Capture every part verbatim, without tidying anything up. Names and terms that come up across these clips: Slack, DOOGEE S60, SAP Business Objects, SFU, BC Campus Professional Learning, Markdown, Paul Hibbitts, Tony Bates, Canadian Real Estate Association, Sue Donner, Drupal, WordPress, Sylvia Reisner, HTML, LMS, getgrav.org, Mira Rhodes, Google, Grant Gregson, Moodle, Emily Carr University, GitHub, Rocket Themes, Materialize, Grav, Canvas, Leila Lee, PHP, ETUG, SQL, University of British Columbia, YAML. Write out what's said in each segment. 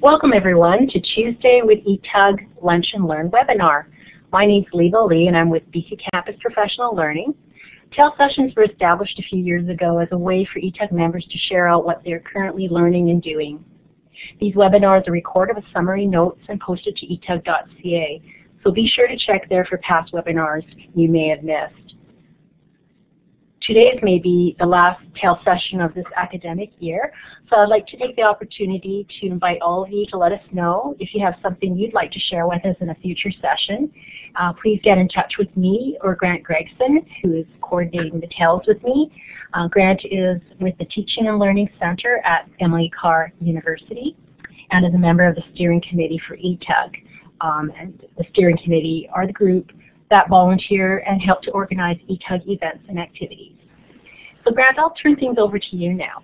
Welcome everyone to Tuesday with E T U G Lunch and Learn webinar. My name is Leila Lee and I'm with B C Campus Professional Learning. TEL sessions were established a few years ago as a way for E T U G members to share out what they're currently learning and doing. These webinars are recorded with summary notes and posted to E T U G dot C A, so be sure to check there for past webinars you may have missed. Today's may be the last TEL session of this academic year, so I'd like to take the opportunity to invite all of you to let us know if you have something you'd like to share with us in a future session. Uh, please get in touch with me or Grant Gregson, who is coordinating the TELs with me. Uh, Grant is with the Teaching and Learning Center at Emily Carr University and is a member of the steering committee for E T U G. Um, and the steering committee are the group that volunteer and help to organize E T U G events and activities. So Grant, I'll turn things over to you now.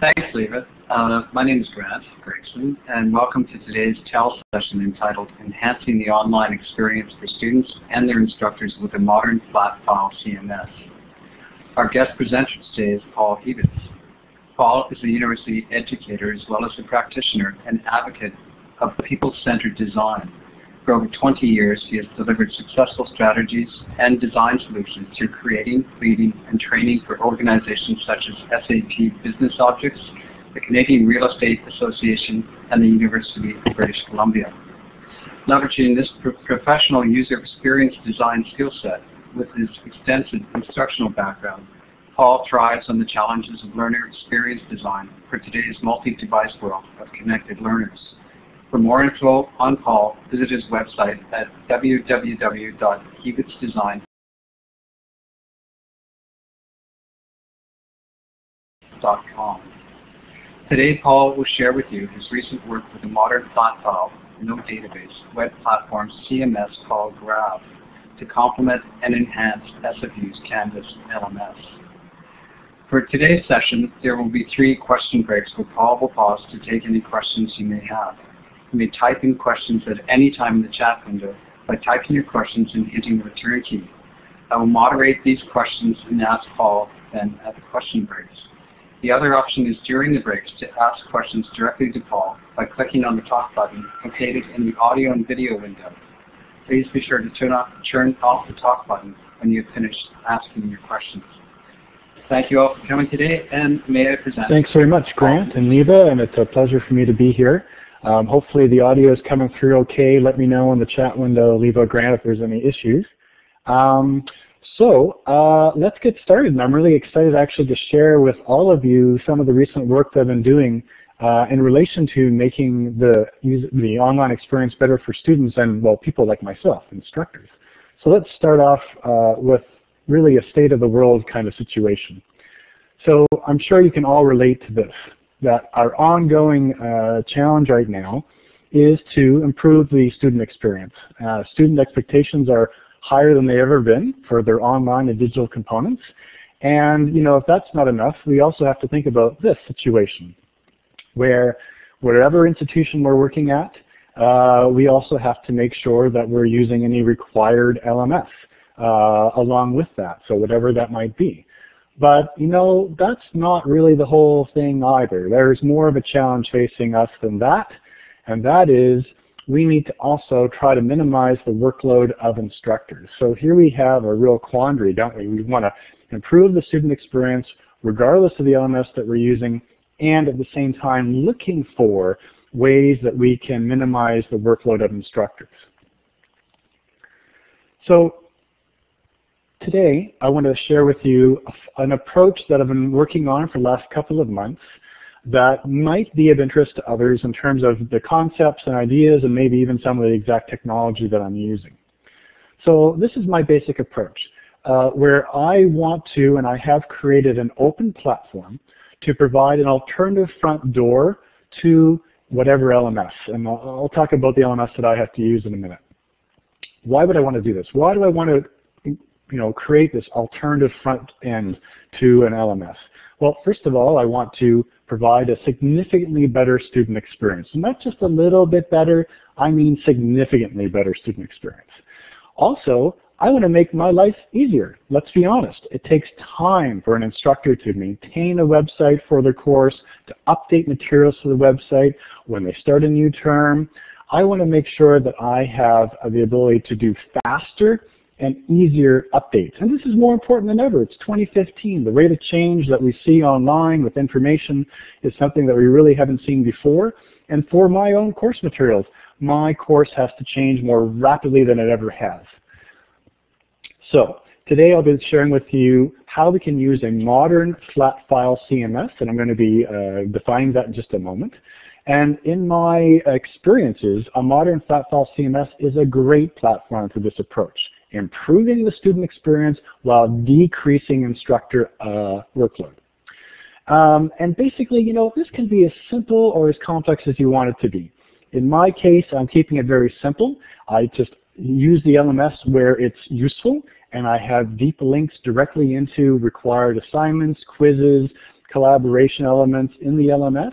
Thanks, Leila. Uh, my name is Grant Gregson, and welcome to today's TEL session entitled Enhancing the Online Experience for Students and Their Instructors with a Modern Flat File C M S. Our guest presenter today is Paul Hibbitts. Paul is a university educator as well as a practitioner and advocate of people-centered design. For over twenty years, he has delivered successful strategies and design solutions through creating, leading, and training for organizations such as S A P Business Objects, the Canadian Real Estate Association, and the University of British Columbia. Leveraging this pro professional user experience design skill set with his extensive instructional background, Paul thrives on the challenges of learner experience design for today's multi-device world of connected learners. For more info on Paul, visit his website at w w w dot hibbitts design dot com. Today, Paul will share with you his recent work with a modern flat file, no database, web platform C M S called Grav to complement and enhance S F U's Canvas L M S. For today's session, there will be three question breaks where Paul will pause to take any questions you may have. You may type in questions at any time in the chat window by typing your questions and hitting the return key. I will moderate these questions and ask Paul then at the question breaks. The other option is during the breaks to ask questions directly to Paul by clicking on the talk button located in the audio and video window. Please be sure to turn off, turn off the talk button when you have finished asking your questions. Thank you all for coming today, and may I present. Thanks very much, Grant and Leila, and it's a pleasure for me to be here. Um, hopefully the audio is coming through okay. Let me know in the chat window, leave a Grant, if there's any issues. Um, so uh, let's get started, and I'm really excited actually to share with all of you some of the recent work that I've been doing uh, in relation to making the, the online experience better for students and, well, people like myself, instructors. So let's start off uh, with really a state of the world kind of situation. So I'm sure you can all relate to this, that our ongoing uh, challenge right now is to improve the student experience. Uh, student expectations are higher than they've ever been for their online and digital components. And you know, if that's not enough, we also have to think about this situation, where whatever institution we're working at, uh, we also have to make sure that we're using any required L M S uh, along with that, so whatever that might be. But, you know, that's not really the whole thing either. There's more of a challenge facing us than that, and that is we need to also try to minimize the workload of instructors. So here we have a real quandary, don't we? We want to improve the student experience regardless of the L M S that we're using, and at the same time looking for ways that we can minimize the workload of instructors. So today, I want to share with you an approach that I've been working on for the last couple of months that might be of interest to others in terms of the concepts and ideas and maybe even some of the exact technology that I'm using. So this is my basic approach, uh, where I want to, and I have created an open platform to provide an alternative front door to whatever L M S. And I'll, I'll talk about the L M S that I have to use in a minute. Why would I want to do this? Why do I want to you know, create this alternative front end to an L M S? Well, first of all, I want to provide a significantly better student experience. Not just a little bit better, I mean significantly better student experience. Also, I want to make my life easier. Let's be honest. It takes time for an instructor to maintain a website for their course, to update materials to the website when they start a new term. I want to make sure that I have the ability to do faster and easier updates. And this is more important than ever. It's twenty fifteen. The rate of change that we see online with information is something that we really haven't seen before. And for my own course materials, my course has to change more rapidly than it ever has. So today I'll be sharing with you how we can use a modern flat file C M S, and I'm going to be uh, defining that in just a moment. And in my experiences, a modern flat file C M S is a great platform for this approach, improving the student experience while decreasing instructor uh, workload. Um, and basically, you know, this can be as simple or as complex as you want it to be. In my case, I'm keeping it very simple. I just use the L M S where it's useful, and I have deep links directly into required assignments, quizzes, collaboration elements in the L M S.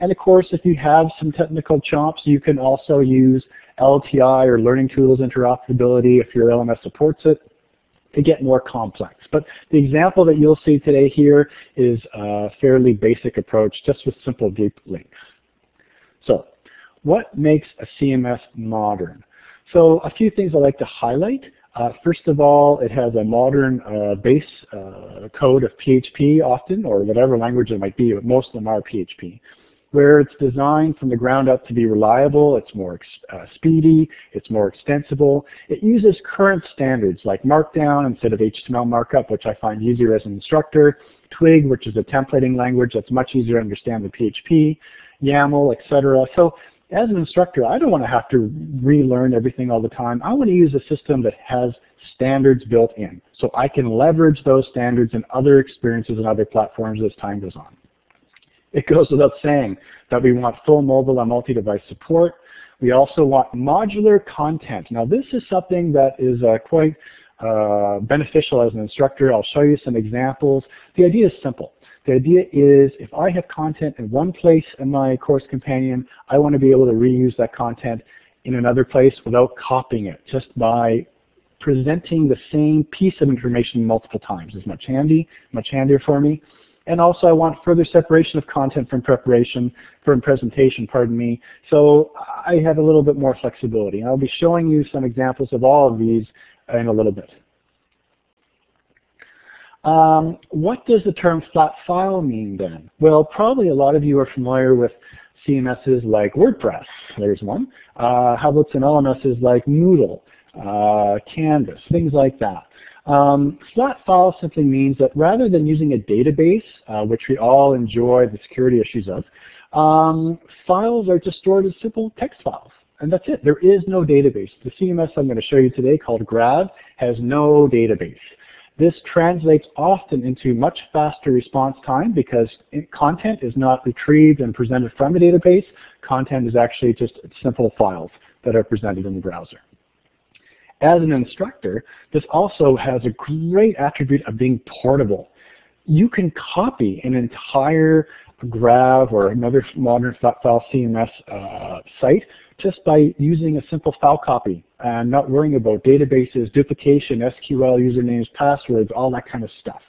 And of course, if you have some technical chops, you can also use L T I or Learning Tools Interoperability if your L M S supports it to get more complex. But the example that you'll see today here is a fairly basic approach just with simple deep links. So what makes a C M S modern? So a few things I'd like to highlight. Uh, first of all, it has a modern uh, base uh, code of P H P often, or whatever language it might be, but most of them are P H P, where it's designed from the ground up to be reliable, it's more ex uh, speedy, it's more extensible. It uses current standards like Markdown instead of H T M L markup, which I find easier as an instructor, Twig, which is a templating language that's much easier to understand than P H P, YAML, et cetera. So as an instructor, I don't want to have to relearn everything all the time. I want to use a system that has standards built in, so I can leverage those standards in other experiences and other platforms as time goes on. It goes without saying that we want full mobile and multi-device support. We also want modular content. Now, this is something that is uh, quite uh, beneficial as an instructor. I'll show you some examples. The idea is simple. The idea is if I have content in one place in my course companion, I want to be able to reuse that content in another place without copying it, just by presenting the same piece of information multiple times. It's much handy, much handier for me. And also I want further separation of content from preparation, from presentation, pardon me, so I have a little bit more flexibility. And I'll be showing you some examples of all of these in a little bit. Um, what does the term flat file mean then? Well, probably a lot of you are familiar with C M Ss like WordPress, there's one. Uh, how about some L M Ss like Moodle, uh, Canvas, things like that. Um, flat file simply means that rather than using a database, uh, which we all enjoy the security issues of, um, files are just stored as simple text files. And that's it. There is no database. The C M S I'm going to show you today called Grav has no database. This translates often into much faster response time because content is not retrieved and presented from a database. Content is actually just simple files that are presented in the browser. As an instructor, this also has a great attribute of being portable. You can copy an entire Grav or another modern flat file C M S uh, site just by using a simple file copy and not worrying about databases, duplication, S Q L, usernames, passwords, all that kind of stuff.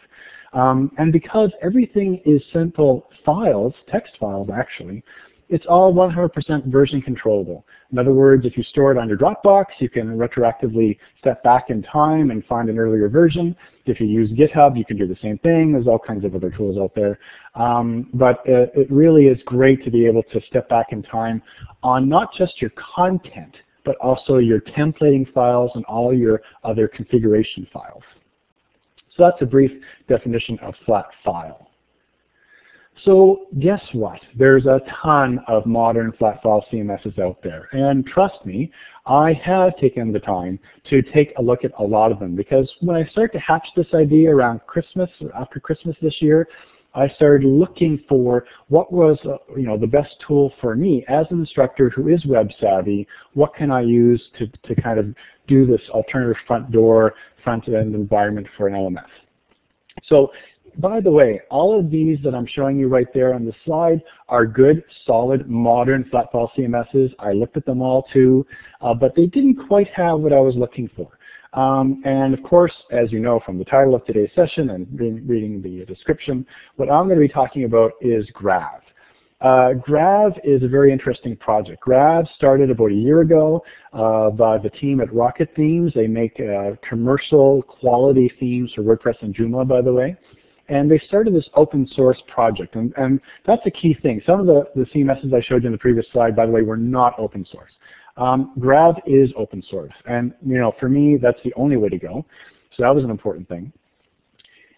Um, and because everything is simple files, text files actually, it's all one hundred percent version controllable. In other words, if you store it on your Dropbox, you can retroactively step back in time and find an earlier version. If you use GitHub, you can do the same thing. There's all kinds of other tools out there. Um, but it, it really is great to be able to step back in time on not just your content, but also your templating files and all your other configuration files. So that's a brief definition of flat file. So guess what? There's a ton of modern flat file C M Ss out there. And trust me, I have taken the time to take a look at a lot of them, because when I started to hatch this idea around Christmas, after Christmas this year, I started looking for what was uh, you know, the best tool for me as an instructor who is web savvy. What can I use to, to kind of do this alternative front door, front end environment for an L M S? So, by the way, all of these that I'm showing you right there on the slide are good, solid, modern flat file C M Ss. I looked at them all too, uh, but they didn't quite have what I was looking for. Um, and of course, as you know from the title of today's session and re reading the description, what I'm going to be talking about is Grav. Uh, Grav is a very interesting project. Grav started about a year ago uh, by the team at Rocket Themes. They make uh, commercial quality themes for WordPress and Joomla, by the way. And they started this open source project, and, and that's a key thing. Some of the, the C M Ss I showed you in the previous slide, by the way, were not open source. Um, Grav is open source, and you know, for me, that's the only way to go. So that was an important thing.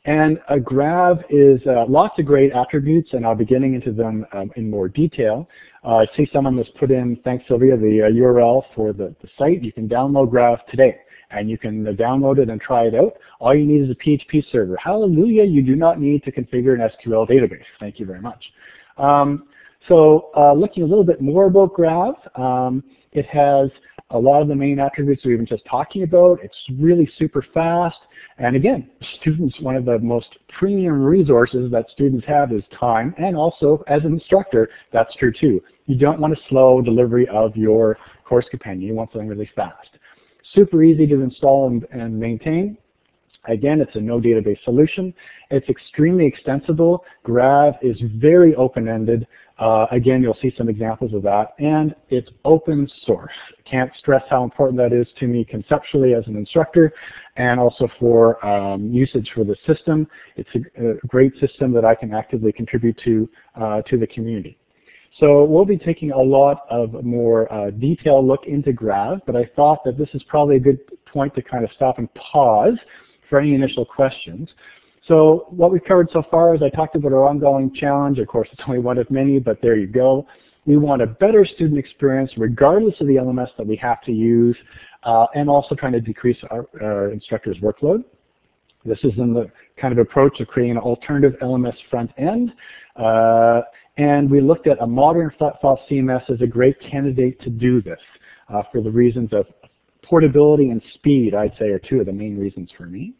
And a Grav is uh, lots of great attributes, and I'll be getting into them um, in more detail. Uh, I see someone has put in, thanks Sylvia, the uh, U R L for the, the site. You can download Grav today, and you can uh, download it and try it out. All you need is a P H P server. Hallelujah, you do not need to configure an S Q L database. Thank you very much. Um, so uh, looking a little bit more about Grav, um, it has a lot of the main attributes we've been just talking about. It's really super fast. And again, students, one of the most premium resources that students have is time. And also, as an instructor, that's true too. You don't want a slow delivery of your course companion. You want something really fast. Super easy to install and, and maintain. Again, it's a no database solution. It's extremely extensible. Grav is very open-ended. Uh, again, you'll see some examples of that. And it's open source. Can't stress how important that is to me conceptually as an instructor, and also for um, usage for the system. It's a, a great system that I can actively contribute to, uh, to the community. So we'll be taking a lot of more uh, detailed look into Grav, but I thought that this is probably a good point to kind of stop and pause for any initial questions. So what we've covered so far is I talked about our ongoing challenge. Of course, it's only one of many, but there you go. We want a better student experience regardless of the L M S that we have to use, uh, and also trying to decrease our, our instructors' workload. This is in the kind of approach of creating an alternative L M S front end. Uh, and we looked at a modern flat-file C M S as a great candidate to do this uh, for the reasons of portability and speed, I'd say, are two of the main reasons for me.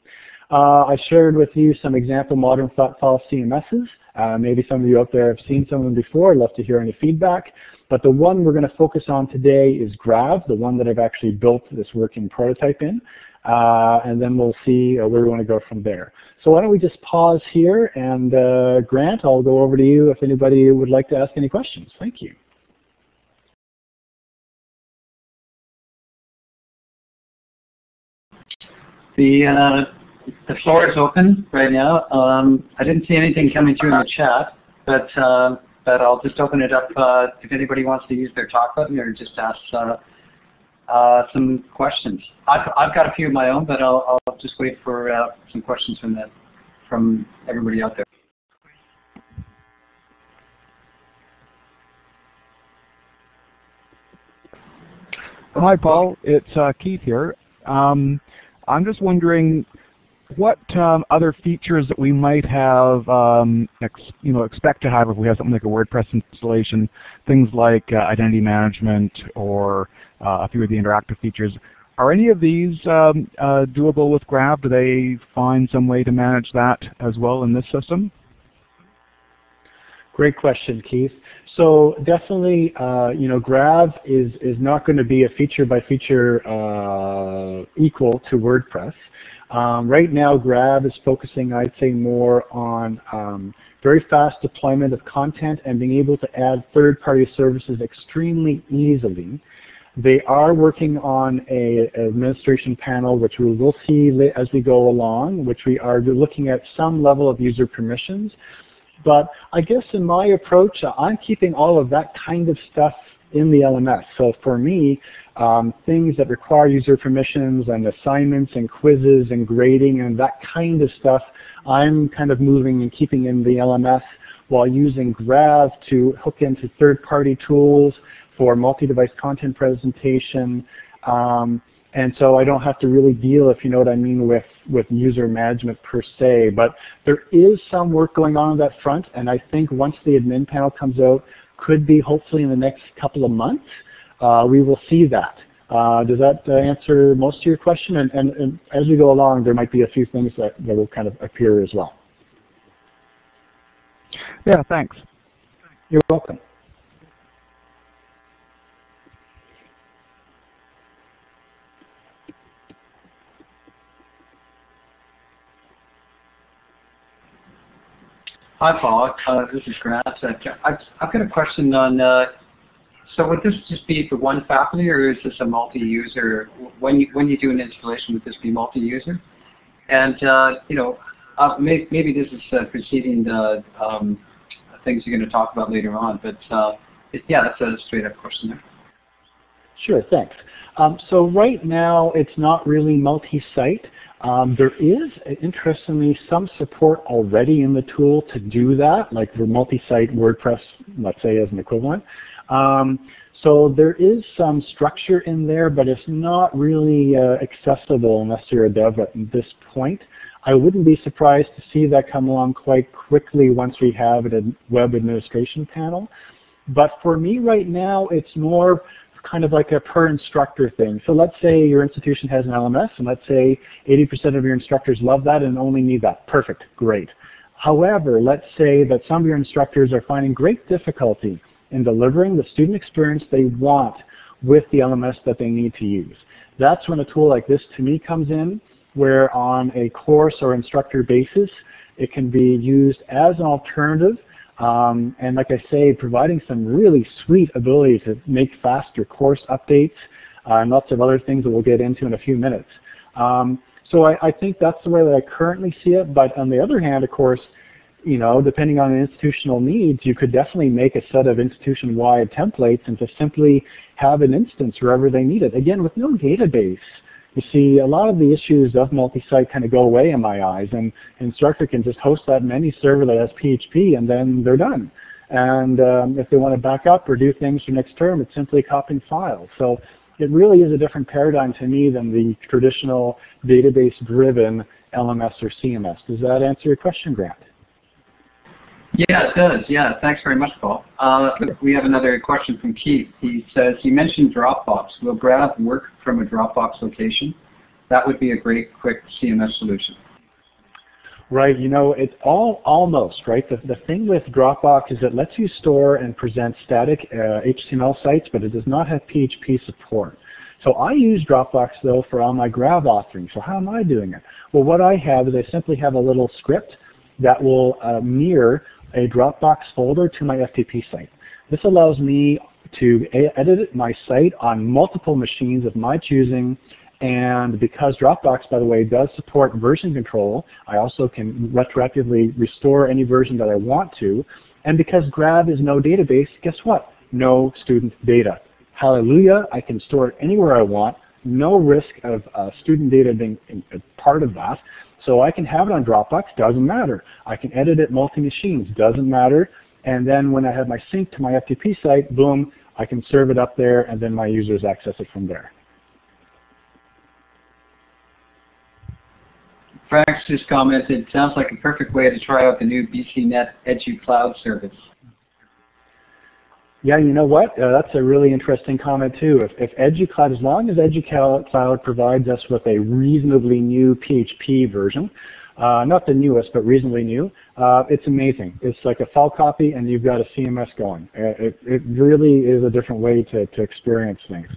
Uh, I shared with you some example modern flat file C M Ss. Uh, maybe some of you out there have seen some of them before. I'd love to hear any feedback. But the one we're going to focus on today is Grav, the one that I've actually built this working prototype in. Uh, and then we'll see uh, where we want to go from there. So why don't we just pause here, and uh, Grant, I'll go over to you if anybody would like to ask any questions. Thank you. The uh The floor is open right now. Um, I didn't see anything coming through in the chat, but uh, but I'll just open it up uh, if anybody wants to use their talk button or just ask uh, uh, some questions. I've I've got a few of my own, but I'll I'll just wait for uh, some questions from the from everybody out there. Hi, Paul. It's uh, Keith here. Um, I'm just wondering, what um, other features that we might have, um, ex you know, expect to have if we have something like a WordPress installation, things like uh, identity management or uh, a few of the interactive features. Are any of these um, uh, doable with Grav? Do they find some way to manage that as well in this system? Great question, Keith. So definitely, uh, you know, Grav is is not going to be a feature by feature uh, equal to WordPress. Um, right now, Grav is focusing, I'd say, more on um, very fast deployment of content and being able to add third-party services extremely easily. They are working on a administration panel, which we will see as we go along, which we are looking at some level of user permissions. But I guess in my approach, I'm keeping all of that kind of stuff in the L M S. So for me, um, things that require user permissions and assignments and quizzes and grading and that kind of stuff, I'm kind of moving and keeping in the L M S while using Grav to hook into third-party tools for multi-device content presentation. Um, and so I don't have to really deal, if you know what I mean, with, with user management per se. But there is some work going on on that front, and I think once the admin panel comes out, could be hopefully in the next couple of months, uh, we will see that. Uh, does that uh, answer most of your question? And, and, and as we go along, there might be a few things that, that will kind of appear as well. Yeah, thanks. You're welcome. Hi, Paul. Uh, this is Grant. I've, I've got a question on, uh, so would this just be for one faculty, or is this a multi-user? When you, when you do an installation, would this be multi-user? And, uh, you know, uh, may, maybe this is uh, preceding the um, things you're going to talk about later on, but uh, it, yeah, that's a straight-up question there. Sure, thanks. Um, so right now, it's not really multi-site. Um, there is, interestingly, some support already in the tool to do that, like for multi-site WordPress, let's say, as an equivalent. Um, so there is some structure in there, but it's not really uh, accessible unless you're a dev at this point. I wouldn't be surprised to see that come along quite quickly once we have a web administration panel. But for me right now, it's more kind of like a per instructor thing. So let's say your institution has an L M S, and let's say eighty percent of your instructors love that and only need that. Perfect, great. However, let's say that some of your instructors are finding great difficulty in delivering the student experience they want with the L M S that they need to use. That's when a tool like this to me comes in, where on a course or instructor basis, it can be used as an alternative. Um, and like I say, providing some really sweet ability to make faster course updates uh, and lots of other things that we'll get into in a few minutes. Um, so I, I think that's the way that I currently see it. But on the other hand, of course, you know, depending on the institutional needs, you could definitely make a set of institution-wide templates and to simply have an instance wherever they need it. Again, with no database, you see, a lot of the issues of multi-site kind of go away in my eyes, and an instructor can just host that in any server that has P H P, and then they're done. And um, if they want to back up or do things for next term, it's simply copying files. So it really is a different paradigm to me than the traditional database-driven L M S or C M S. Does that answer your question, Grant? Yeah, it does. Yeah, thanks very much, Paul. Uh, sure. We have another question from Keith. He says, you mentioned Dropbox. Will Grav work from a Dropbox location? That would be a great quick C M S solution. Right. You know, it's all almost, right? The, the thing with Dropbox is it lets you store and present static uh, H T M L sites, but it does not have P H P support. So I use Dropbox, though, for all my Grav authoring. So how am I doing it? Well, what I have is I simply have a little script that will uh, mirror a Dropbox folder to my F T P site. This allows me to edit my site on multiple machines of my choosing, and because Dropbox, by the way, does support version control, I also can retroactively restore any version that I want to, and because Grav is no database, guess what? No student data. Hallelujah, I can store it anywhere I want, no risk of uh, student data being part of that. So I can have it on Dropbox, doesn't matter. I can edit it multi-machines, doesn't matter. And then when I have my sync to my F T P site, boom, I can serve it up there, and then my users access it from there. Frank's just commented, sounds like a perfect way to try out the new B C net Edu Cloud service. Yeah, you know what? Uh, that's a really interesting comment too. If, if EduCloud, as long as EduCloud provides us with a reasonably new P H P version, uh, not the newest, but reasonably new, uh, it's amazing. It's like a file copy, and you've got a C M S going. It, it really is a different way to, to experience things.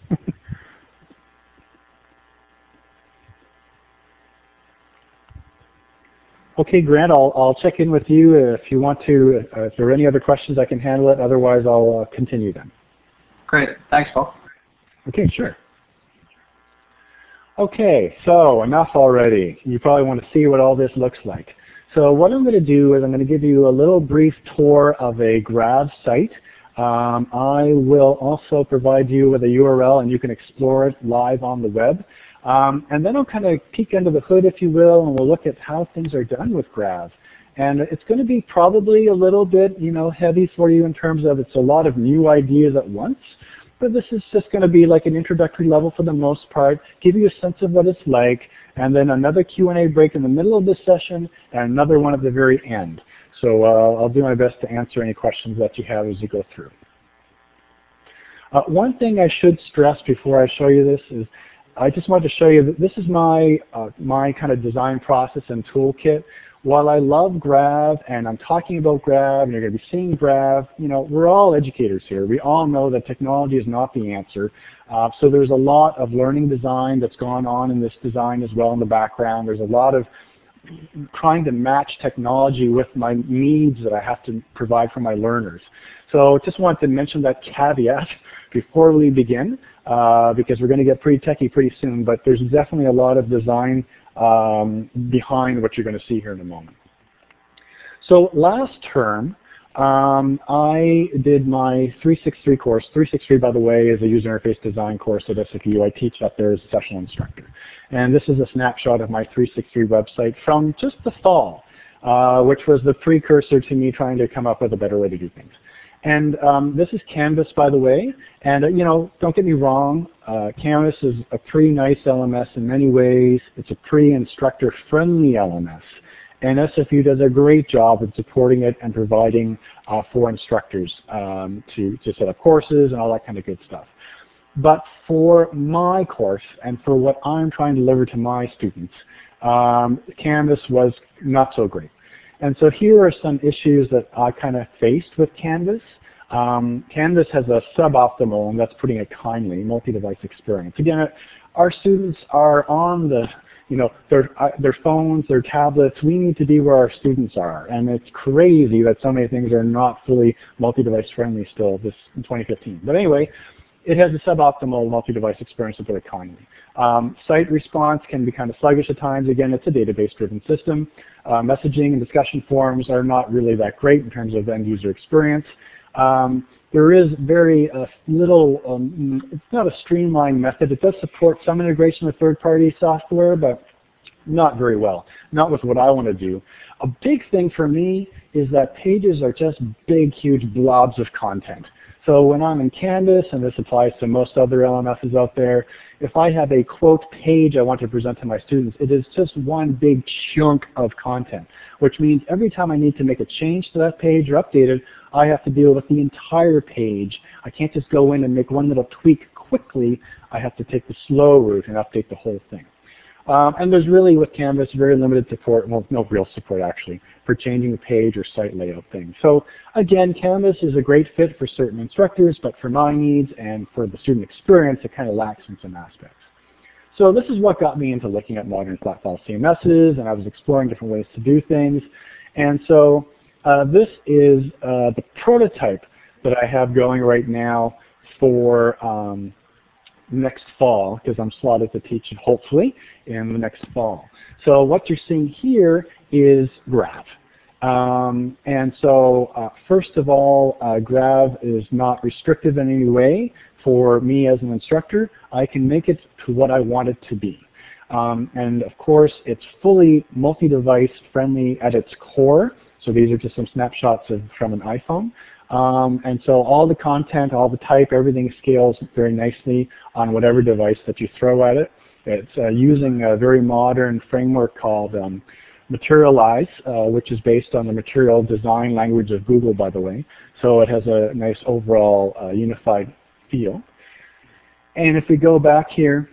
Okay, Grant, I'll, I'll check in with you if you want to. Uh, if there are any other questions, I can handle it. Otherwise, I'll uh, continue then. Great. Thanks, Paul. Okay, sure. Okay, so enough already. You probably want to see what all this looks like. So what I'm going to do is I'm going to give you a little brief tour of a Grav site. Um, I will also provide you with a U R L, and you can explore it live on the web. Um, and then I'll kind of peek under the hood, if you will, and we'll look at how things are done with Grav. And it's going to be probably a little bit, you know, heavy for you in terms of it's a lot of new ideas at once. But this is just going to be like an introductory level for the most part, give you a sense of what it's like, and then another Q and A break in the middle of this session, and another one at the very end. So uh, I'll do my best to answer any questions that you have as you go through. Uh, one thing I should stress before I show you this is I just wanted to show you that this is my, uh, my kind of design process and toolkit. While I love Grav and I'm talking about Grav and you're going to be seeing Grav, you know, we're all educators here. We all know that technology is not the answer. Uh, so there's a lot of learning design that's gone on in this design as well in the background. There's a lot of trying to match technology with my needs that I have to provide for my learners. So just wanted to mention that caveat before we begin, uh, because we're going to get pretty techie pretty soon, but there's definitely a lot of design um, behind what you're going to see here in a moment. So last term, Um, I did my three sixty-three course. three sixty-three, by the way, is a user interface design course at S F U. I teach up there as a sessional instructor. And this is a snapshot of my three sixty-three website from just the fall, uh, which was the precursor to me trying to come up with a better way to do things. And um, this is Canvas, by the way. And, uh, you know, don't get me wrong, uh, Canvas is a pretty nice L M S in many ways. It's a pretty instructor-friendly L M S. And S F U does a great job in supporting it and providing uh, for instructors um, to, to set up courses and all that kind of good stuff. But for my course and for what I'm trying to deliver to my students, um, Canvas was not so great. And so here are some issues that I kind of faced with Canvas. Um, Canvas has a suboptimal, and that's putting it kindly, multi-device experience. Again, our students are on the You know, their, uh, their phones, their tablets. We need to be where our students are. And it's crazy that so many things are not fully multi-device friendly still this in twenty fifteen. But anyway, it has a suboptimal multi-device experience of the economy. Um, site response can be kind of sluggish at times. Again, it's a database-driven system. Uh, messaging and discussion forums are not really that great in terms of end-user experience. Um, there is very uh, little, um, it's not a streamlined method. It does support some integration with third-party software, but not very well, not with what I want to do. A big thing for me is that pages are just big, huge blobs of content. So when I'm in Canvas, and this applies to most other L M Ss out there, if I have a quote page I want to present to my students, it is just one big chunk of content, which means every time I need to make a change to that page or update it, I have to deal with the entire page. I can't just go in and make one little tweak quickly. I have to take the slow route and update the whole thing. Um, and there's really, with Canvas, very limited support, well, no real support actually, for changing the page or site layout things. So again, Canvas is a great fit for certain instructors, but for my needs and for the student experience, it kind of lacks in some aspects. So this is what got me into looking at modern flat file C M Ss, and I was exploring different ways to do things. And so uh, this is uh, the prototype that I have going right now for um, next fall, because I'm slotted to teach it hopefully in the next fall. So what you're seeing here is Grav. Um, and so uh, first of all, uh, Grav is not restrictive in any way for me as an instructor. I can make it to what I want it to be. Um, and of course, it's fully multi-device friendly at its core. So these are just some snapshots of, from an iPhone. Um, and so all the content, all the type, everything scales very nicely on whatever device that you throw at it. It's uh, using a very modern framework called um, Materialize, uh, which is based on the material design language of Google, by the way. So it has a nice overall uh, unified feel. And if we go back here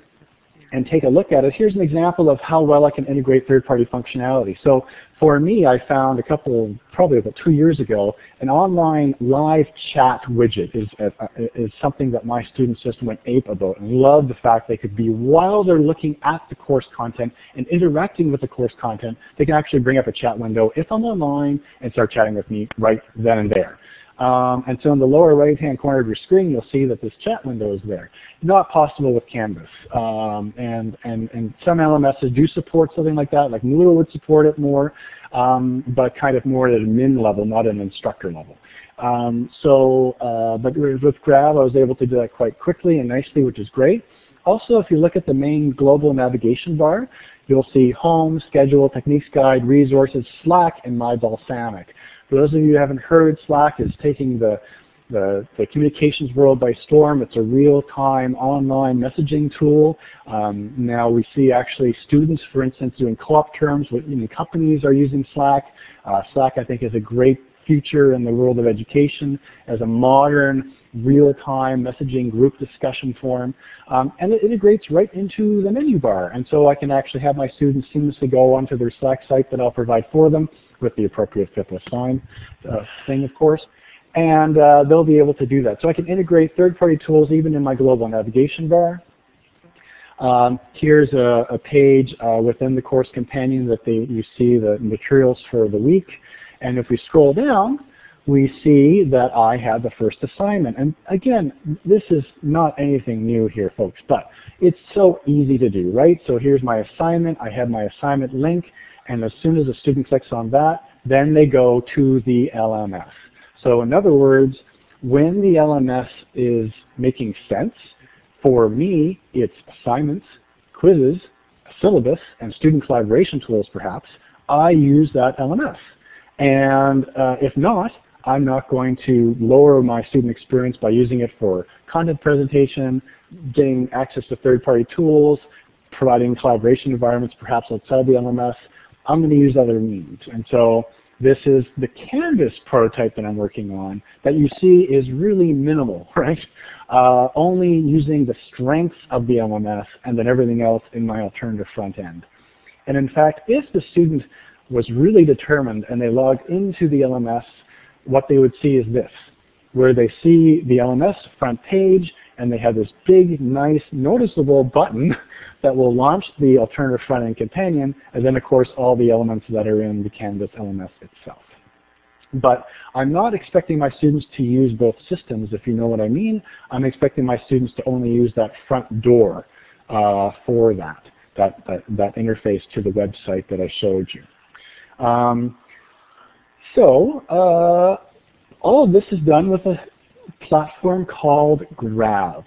and take a look at it, here's an example of how well I can integrate third-party functionality. So for me, I found a couple, probably about two years ago, an online live chat widget is, uh, is something that my students just went ape about and loved the fact they could be, while they're looking at the course content and interacting with the course content, they can actually bring up a chat window if I'm online and start chatting with me right then and there. Um, and so in the lower right-hand corner of your screen, you'll see that this chat window is there. Not possible with Canvas. Um, and, and, and some L M Ss do support something like that, like Moodle would support it more, um, but kind of more at an admin level, not an instructor level. Um, so, uh, but with Grav, I was able to do that quite quickly and nicely, which is great. Also, if you look at the main global navigation bar, you'll see Home, Schedule, Techniques Guide, Resources, Slack, and My Balsamic. For those of you who haven't heard, Slack is taking the, the, the communications world by storm. It's a real-time online messaging tool. Um, now we see actually students, for instance, doing co-op terms. Companies are using Slack. Uh, Slack, I think, is a great future in the world of education as a modern, real-time messaging group discussion forum. Um, and it integrates right into the menu bar. And so I can actually have my students seamlessly go onto their Slack site that I'll provide for them, with the appropriate fifth sign uh, thing, of course, and uh, they'll be able to do that. So I can integrate third-party tools even in my global navigation bar. Um, here's a, a page uh, within the course companion that they, you see the materials for the week. And if we scroll down, we see that I had the first assignment. And again, this is not anything new here, folks, but it's so easy to do, right? So here's my assignment. I have my assignment link. And as soon as a student clicks on that, then they go to the L M S. So in other words, when the L M S is making sense, for me, it's assignments, quizzes, syllabus, and student collaboration tools perhaps. I use that L M S. And uh, if not, I'm not going to lower my student experience by using it for content presentation, getting access to third-party tools, providing collaboration environments perhaps outside the L M S. I'm going to use other means. And so this is the Canvas prototype that I'm working on that you see is really minimal, right? Uh, only using the strengths of the L M S and then everything else in my alternative front end. And in fact, if the student was really determined and they logged into the L M S, what they would see is this, where they see the L M S front page and they have this big, nice, noticeable button that will launch the alternative front-end companion, and then, of course, all the elements that are in the Canvas L M S itself. But I'm not expecting my students to use both systems, if you know what I mean. I'm expecting my students to only use that front door uh, for that, that, that, that interface to the website that I showed you. Um, so uh, all of this is done with a platform called Grav.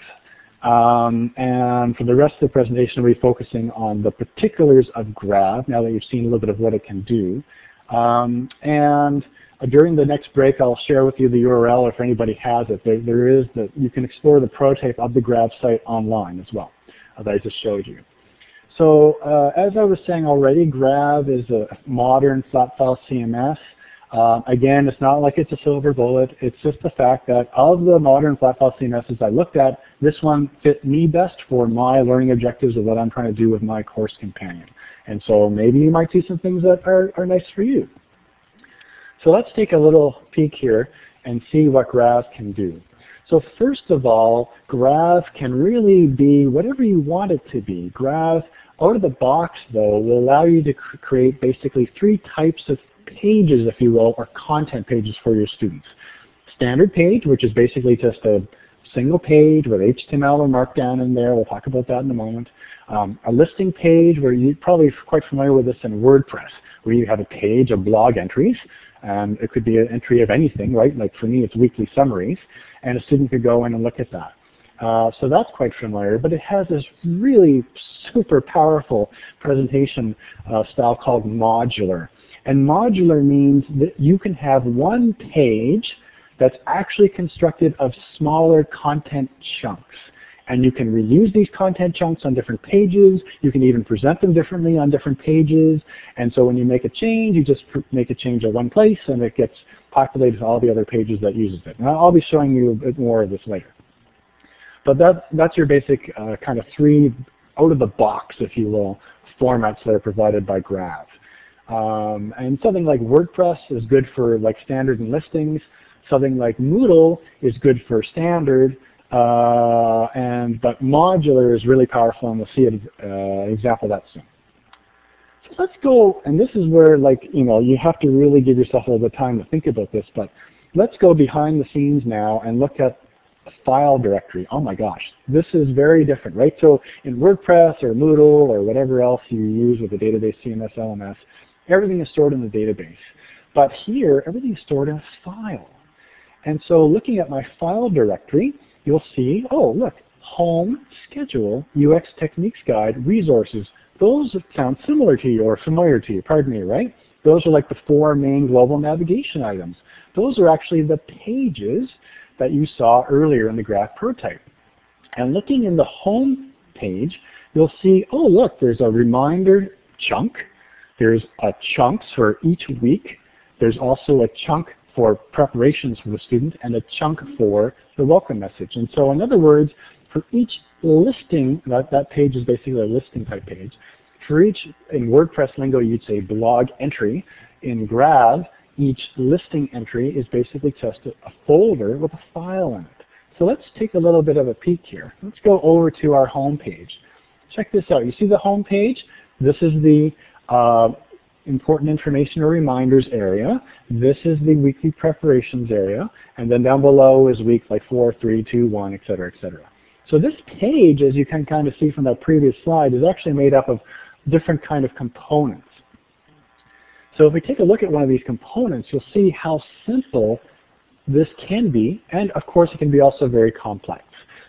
Um, and for the rest of the presentation, we'll be focusing on the particulars of Grav, now that you've seen a little bit of what it can do. Um, and uh, during the next break, I'll share with you the U R L if anybody has it. There, there is the, you can explore the prototype of the Grav site online as well uh, that I just showed you. So uh, as I was saying already, Grav is a modern flat file C M S. Uh, again, it's not like it's a silver bullet. It's just the fact that of the modern flat file C M Ss I looked at, this one fit me best for my learning objectives of what I'm trying to do with my course companion. And so maybe you might see some things that are, are nice for you. So let's take a little peek here and see what Grav can do. So first of all, Grav can really be whatever you want it to be. Grav, out of the box though, will allow you to cr- create basically three types of pages, if you will, or content pages for your students. Standard page, which is basically just a single page with H T M L or Markdown in there. We'll talk about that in a moment. Um, a listing page, where you're probably quite familiar with this in WordPress, where you have a page of blog entries. And it could be an entry of anything, right? Like for me, it's weekly summaries. And a student could go in and look at that. Uh, so that's quite familiar, but it has this really super powerful presentation uh, style called modular. And modular means that you can have one page that's actually constructed of smaller content chunks. And you can reuse these content chunks on different pages. You can even present them differently on different pages. And so when you make a change, you just make a change at one place, and it gets populated to all the other pages that uses it. And I'll be showing you a bit more of this later. But that, that's your basic uh, kind of three out-of-the-box, if you will, formats that are provided by Grav. Um, and something like WordPress is good for like standard and listings. Something like Moodle is good for standard, uh, and but modular is really powerful, and we'll see an uh, example of that soon. So let's go, and this is where like you know you have to really give yourself a little bit of time to think about this. But let's go behind the scenes now and look at a file directory. Oh my gosh, this is very different, right? So in WordPress or Moodle or whatever else you use with the database C M S L M S. Everything is stored in the database. But here, everything is stored in a file. And so looking at my file directory, you'll see, oh, look, home, schedule, U X techniques guide, resources. Those sound similar to you or familiar to you, pardon me, right? Those are like the four main global navigation items. Those are actually the pages that you saw earlier in the Grav prototype. And looking in the home page, you'll see, oh, look, there's a reminder chunk. There's a chunks for each week. There's also a chunk for preparations for the student and a chunk for the welcome message. And so in other words, for each listing, that, that page is basically a listing type page. For each, in WordPress lingo, you'd say blog entry. In Grav, each listing entry is basically just a folder with a file in it. So let's take a little bit of a peek here. Let's go over to our home page. check this out. You see the home page? This is the uh, important information or reminders area. This is the weekly preparations area. And then down below is weeks like four, three, two, one, et cetera, et cetera. So this page, as you can kind of see from that previous slide, is actually made up of different kind of components. So if we take a look at one of these components, you'll see how simple this can be, and of course it can be also very complex.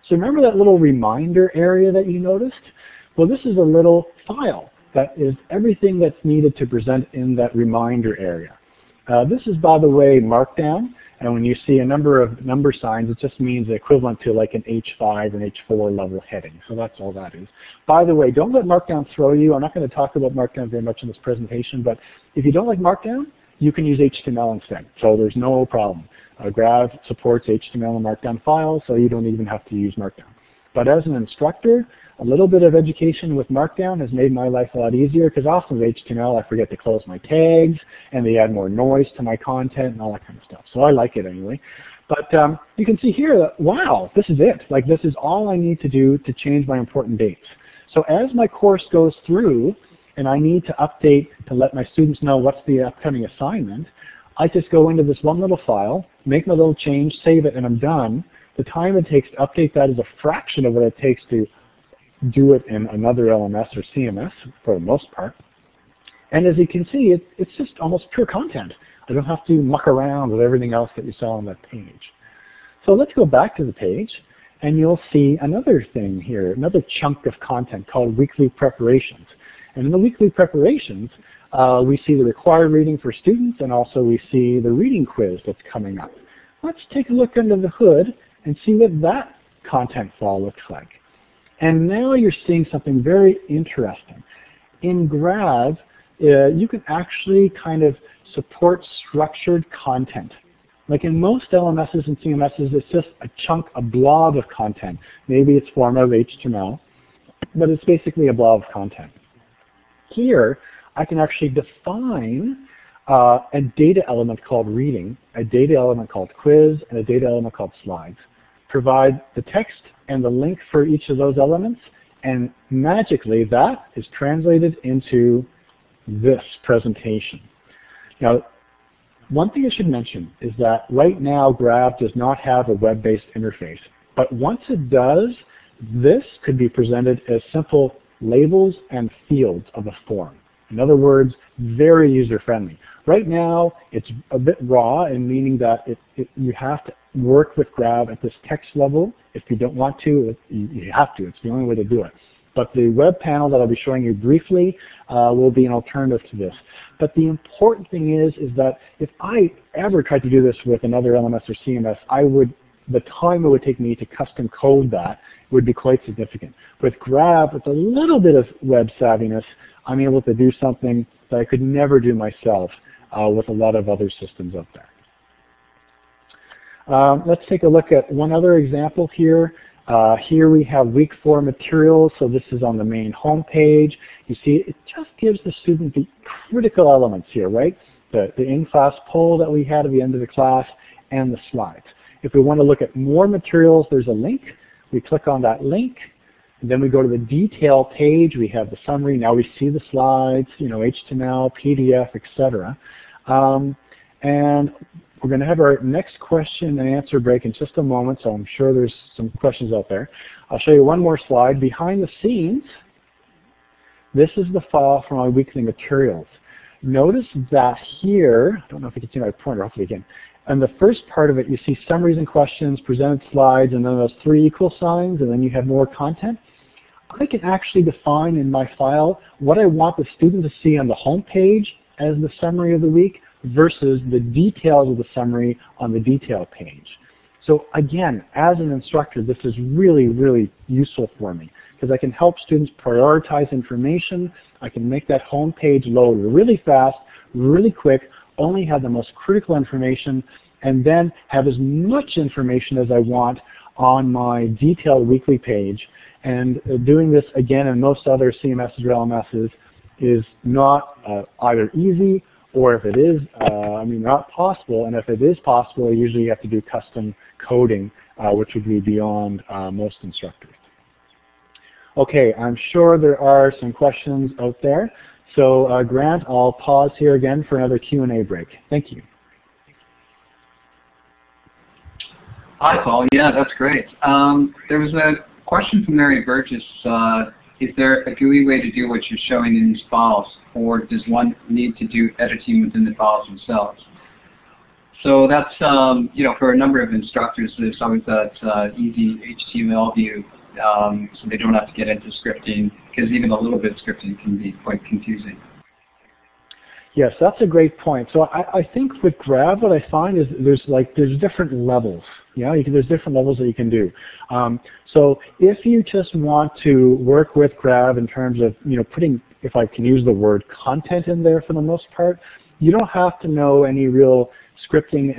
So remember that little reminder area that you noticed? Well, this is a little file that is everything that's needed to present in that reminder area. Uh, this is, by the way, Markdown, and when you see a number of number signs, it just means the equivalent to like an H five and H four level heading. So that's all that is. By the way, don't let Markdown throw you. I'm not going to talk about Markdown very much in this presentation, but if you don't like Markdown, you can use H T M L instead. So there's no problem. Uh, Grav supports H T M L and Markdown files, so you don't even have to use Markdown. But as an instructor, a little bit of education with Markdown has made my life a lot easier, because often with H T M L I forget to close my tags, and they add more noise to my content and all that kind of stuff. So I like it anyway. But um, you can see here that, wow, this is it. Like, this is all I need to do to change my important dates. So as my course goes through and I need to update to let my students know what's the upcoming assignment, I just go into this one little file, make my little change, save it, and I'm done. The time it takes to update that is a fraction of what it takes to do it in another L M S or C M S for the most part. And as you can see, it, it's just almost pure content. I don't have to muck around with everything else that you saw on that page. So let's go back to the page, and you'll see another thing here, another chunk of content called weekly preparations. And in the weekly preparations, uh, we see the required reading for students, and also we see the reading quiz that's coming up. Let's take a look under the hood and see what that content file looks like. And now you're seeing something very interesting. In Grav, uh, you can actually kind of support structured content. Like in most L M Ss and C M Ss, it's just a chunk, a blob of content. Maybe it's form of H T M L, but it's basically a blob of content. Here, I can actually define uh, a data element called reading, a data element called quiz, and a data element called slides. Provide the text and the link for each of those elements, and magically that is translated into this presentation. Now, one thing I should mention is that right now Grav does not have a web-based interface, but once it does, this could be presented as simple labels and fields of a form. In other words, very user-friendly. Right now, it's a bit raw in meaning that it, it, you have to work with Grav at this text level. If you don't want to, it, you have to. It's the only way to do it. But the web panel that I'll be showing you briefly uh, will be an alternative to this. But the important thing is, is that if I ever tried to do this with another L M S or C M S, I would, the time it would take me to custom code that would be quite significant. With Grav, with a little bit of web savviness, I'm able to do something that I could never do myself uh, with a lot of other systems out there. Um, let's take a look at one other example here. Uh, here we have week four materials, so this is on the main home page. You see, it just gives the student the critical elements here, right? The, the in-class poll that we had at the end of the class and the slides. If we want to look at more materials, there's a link. We click on that link, and then we go to the detail page. We have the summary. Now we see the slides, you know, H T M L, P D F, et cetera. Um, and we're going to have our next question and answer break in just a moment, so I'm sure there's some questions out there. I'll show you one more slide. Behind the scenes, this is the file from our weekly materials. Notice that here, I don't know if you can see my pointer, hopefully you can. And the first part of it, you see summaries and questions, presented slides, and then those three equal signs, and then you have more content. I can actually define in my file what I want the student to see on the home page as the summary of the week versus the details of the summary on the detail page. So again, as an instructor, this is really, really useful for me, because I can help students prioritize information. I can make that home page load really fast, really quick, only have the most critical information, and then have as much information as I want on my detailed weekly page. And uh, doing this, again, in most other C M Ss or L M Ss is not uh, either easy, or if it is, uh, I mean, not possible. And if it is possible, usually you have to do custom coding, uh, which would be beyond uh, most instructors. Okay, I'm sure there are some questions out there. So uh, Grant, I'll pause here again for another Q and A break. Thank you. Hi, Paul. Yeah, that's great. Um, there was a question from Mary Burgess. Uh, is there a G U I way to do what you're showing in these files, or does one need to do editing within the files themselves? So that's, um, you know, for a number of instructors, there's always that uh, easy H T M L view, um, so they don't have to get into scripting, because even a little bit of scripting can be quite confusing. Yes, that's a great point. So I, I think with Grav, what I find is there's like there's different levels. You know, you can, there's different levels that you can do. Um, so if you just want to work with Grav in terms of, you know, putting, if I can use the word, content in there for the most part, you don't have to know any real scripting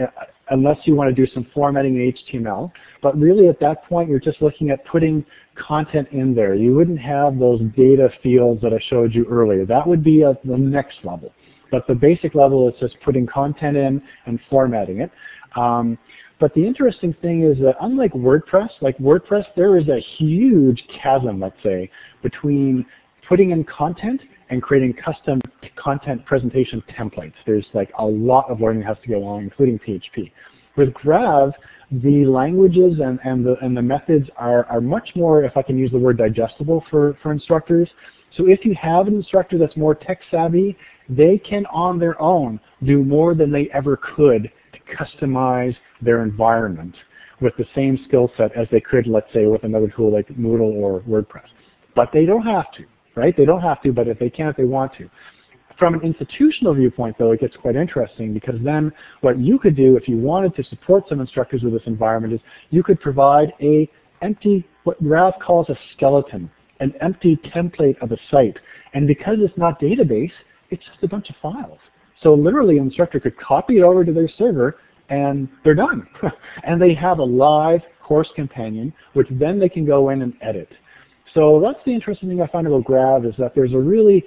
unless you want to do some formatting in H T M L. But really at that point you're just looking at putting content in there. You wouldn't have those data fields that I showed you earlier. That would be at the next level. But the basic level is just putting content in and formatting it. Um, but the interesting thing is that unlike WordPress, like WordPress, there is a huge chasm, let's say, between putting in content and creating custom content presentation templates. There's like a lot of learning that has to go on, including P H P. With Grav, the languages and, and, the, and the methods are, are much more, if I can use the word, digestible for, for instructors. So if you have an instructor that's more tech savvy, they can on their own do more than they ever could to customize their environment with the same skill set as they could, let's say, with another tool like Moodle or WordPress. But they don't have to, right? They don't have to, but if they can, if they want to. From an institutional viewpoint, though, it gets quite interesting, because then what you could do if you wanted to support some instructors with this environment is you could provide a empty, what Ralph calls a skeleton, an empty template of a site. And because it's not database, it's just a bunch of files. So literally an instructor could copy it over to their server and they're done. And they have a live course companion, which then they can go in and edit. So that's the interesting thing I find about Grav, is that there's a really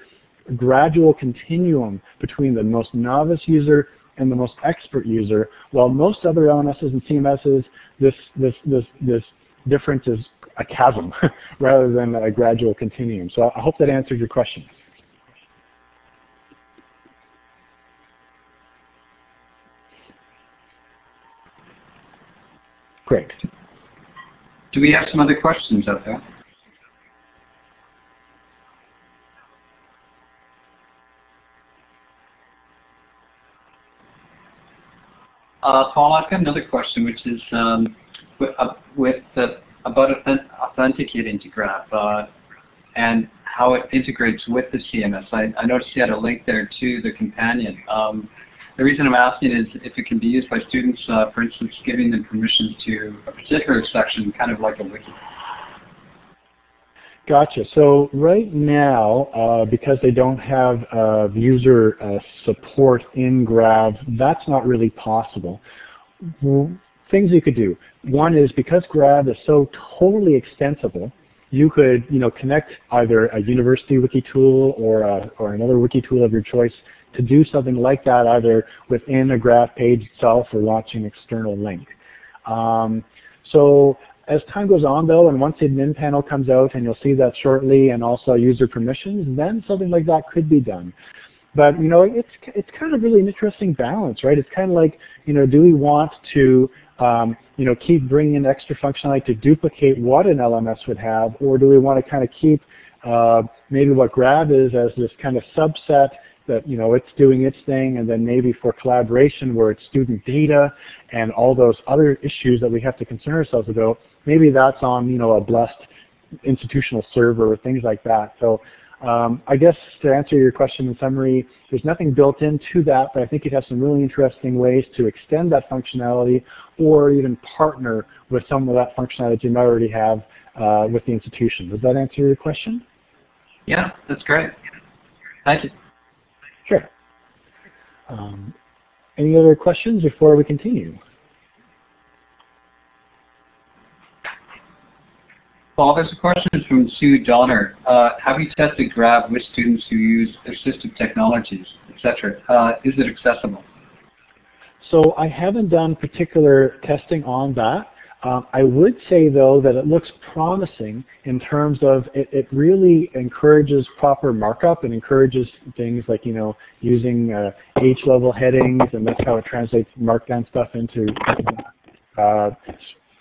gradual continuum between the most novice user and the most expert user. While most other L M Ss and C M Ss, this, this, this, this difference is a chasm rather than a gradual continuum. So I hope that answered your question. Great. Do we have some other questions out there? Uh, Paul, I've got another question, which is um, with, uh, with the, about authenticating to Grav uh, and how it integrates with the C M S. I, I noticed you had a link there to the companion. Um, the reason I'm asking is if it can be used by students, uh, for instance, giving them permission to a particular section, kind of like a wiki. Gotcha. So right now, uh, because they don't have uh, user uh, support in Grav, that's not really possible. Things you could do. One is, because Grav is so totally extensible, you could, you know, connect either a university wiki tool or a, or another wiki tool of your choice to do something like that, either within a Grav page itself or launching an external link. Um, so. As time goes on, though, and once the admin panel comes out, and you'll see that shortly, and also user permissions, then something like that could be done. But, you know, it's, it's kind of really an interesting balance, right? It's kind of like, you know, do we want to, um, you know, keep bringing in extra functionality to duplicate what an L M S would have, or do we want to kind of keep uh, maybe what Grav is as this kind of subset that, you know, it's doing its thing, and then maybe for collaboration where it's student data and all those other issues that we have to concern ourselves about, maybe that's on, you know, a blessed institutional server or things like that. So um, I guess to answer your question in summary, there's nothing built into that, but I think it has some really interesting ways to extend that functionality or even partner with some of that functionality that you might already have uh, with the institution. Does that answer your question? Yeah, that's great. Thank you. Sure. Um, any other questions before we continue? Paul, there's a question from Sue Donner. Uh, have you tested Grav with students who use assistive technologies, et cetera? Uh, is it accessible? So I haven't done particular testing on that. Um, I would say, though, that it looks promising in terms of it, it really encourages proper markup and encourages things like, you know, using uh, H level headings, and that's how it translates markdown stuff into uh,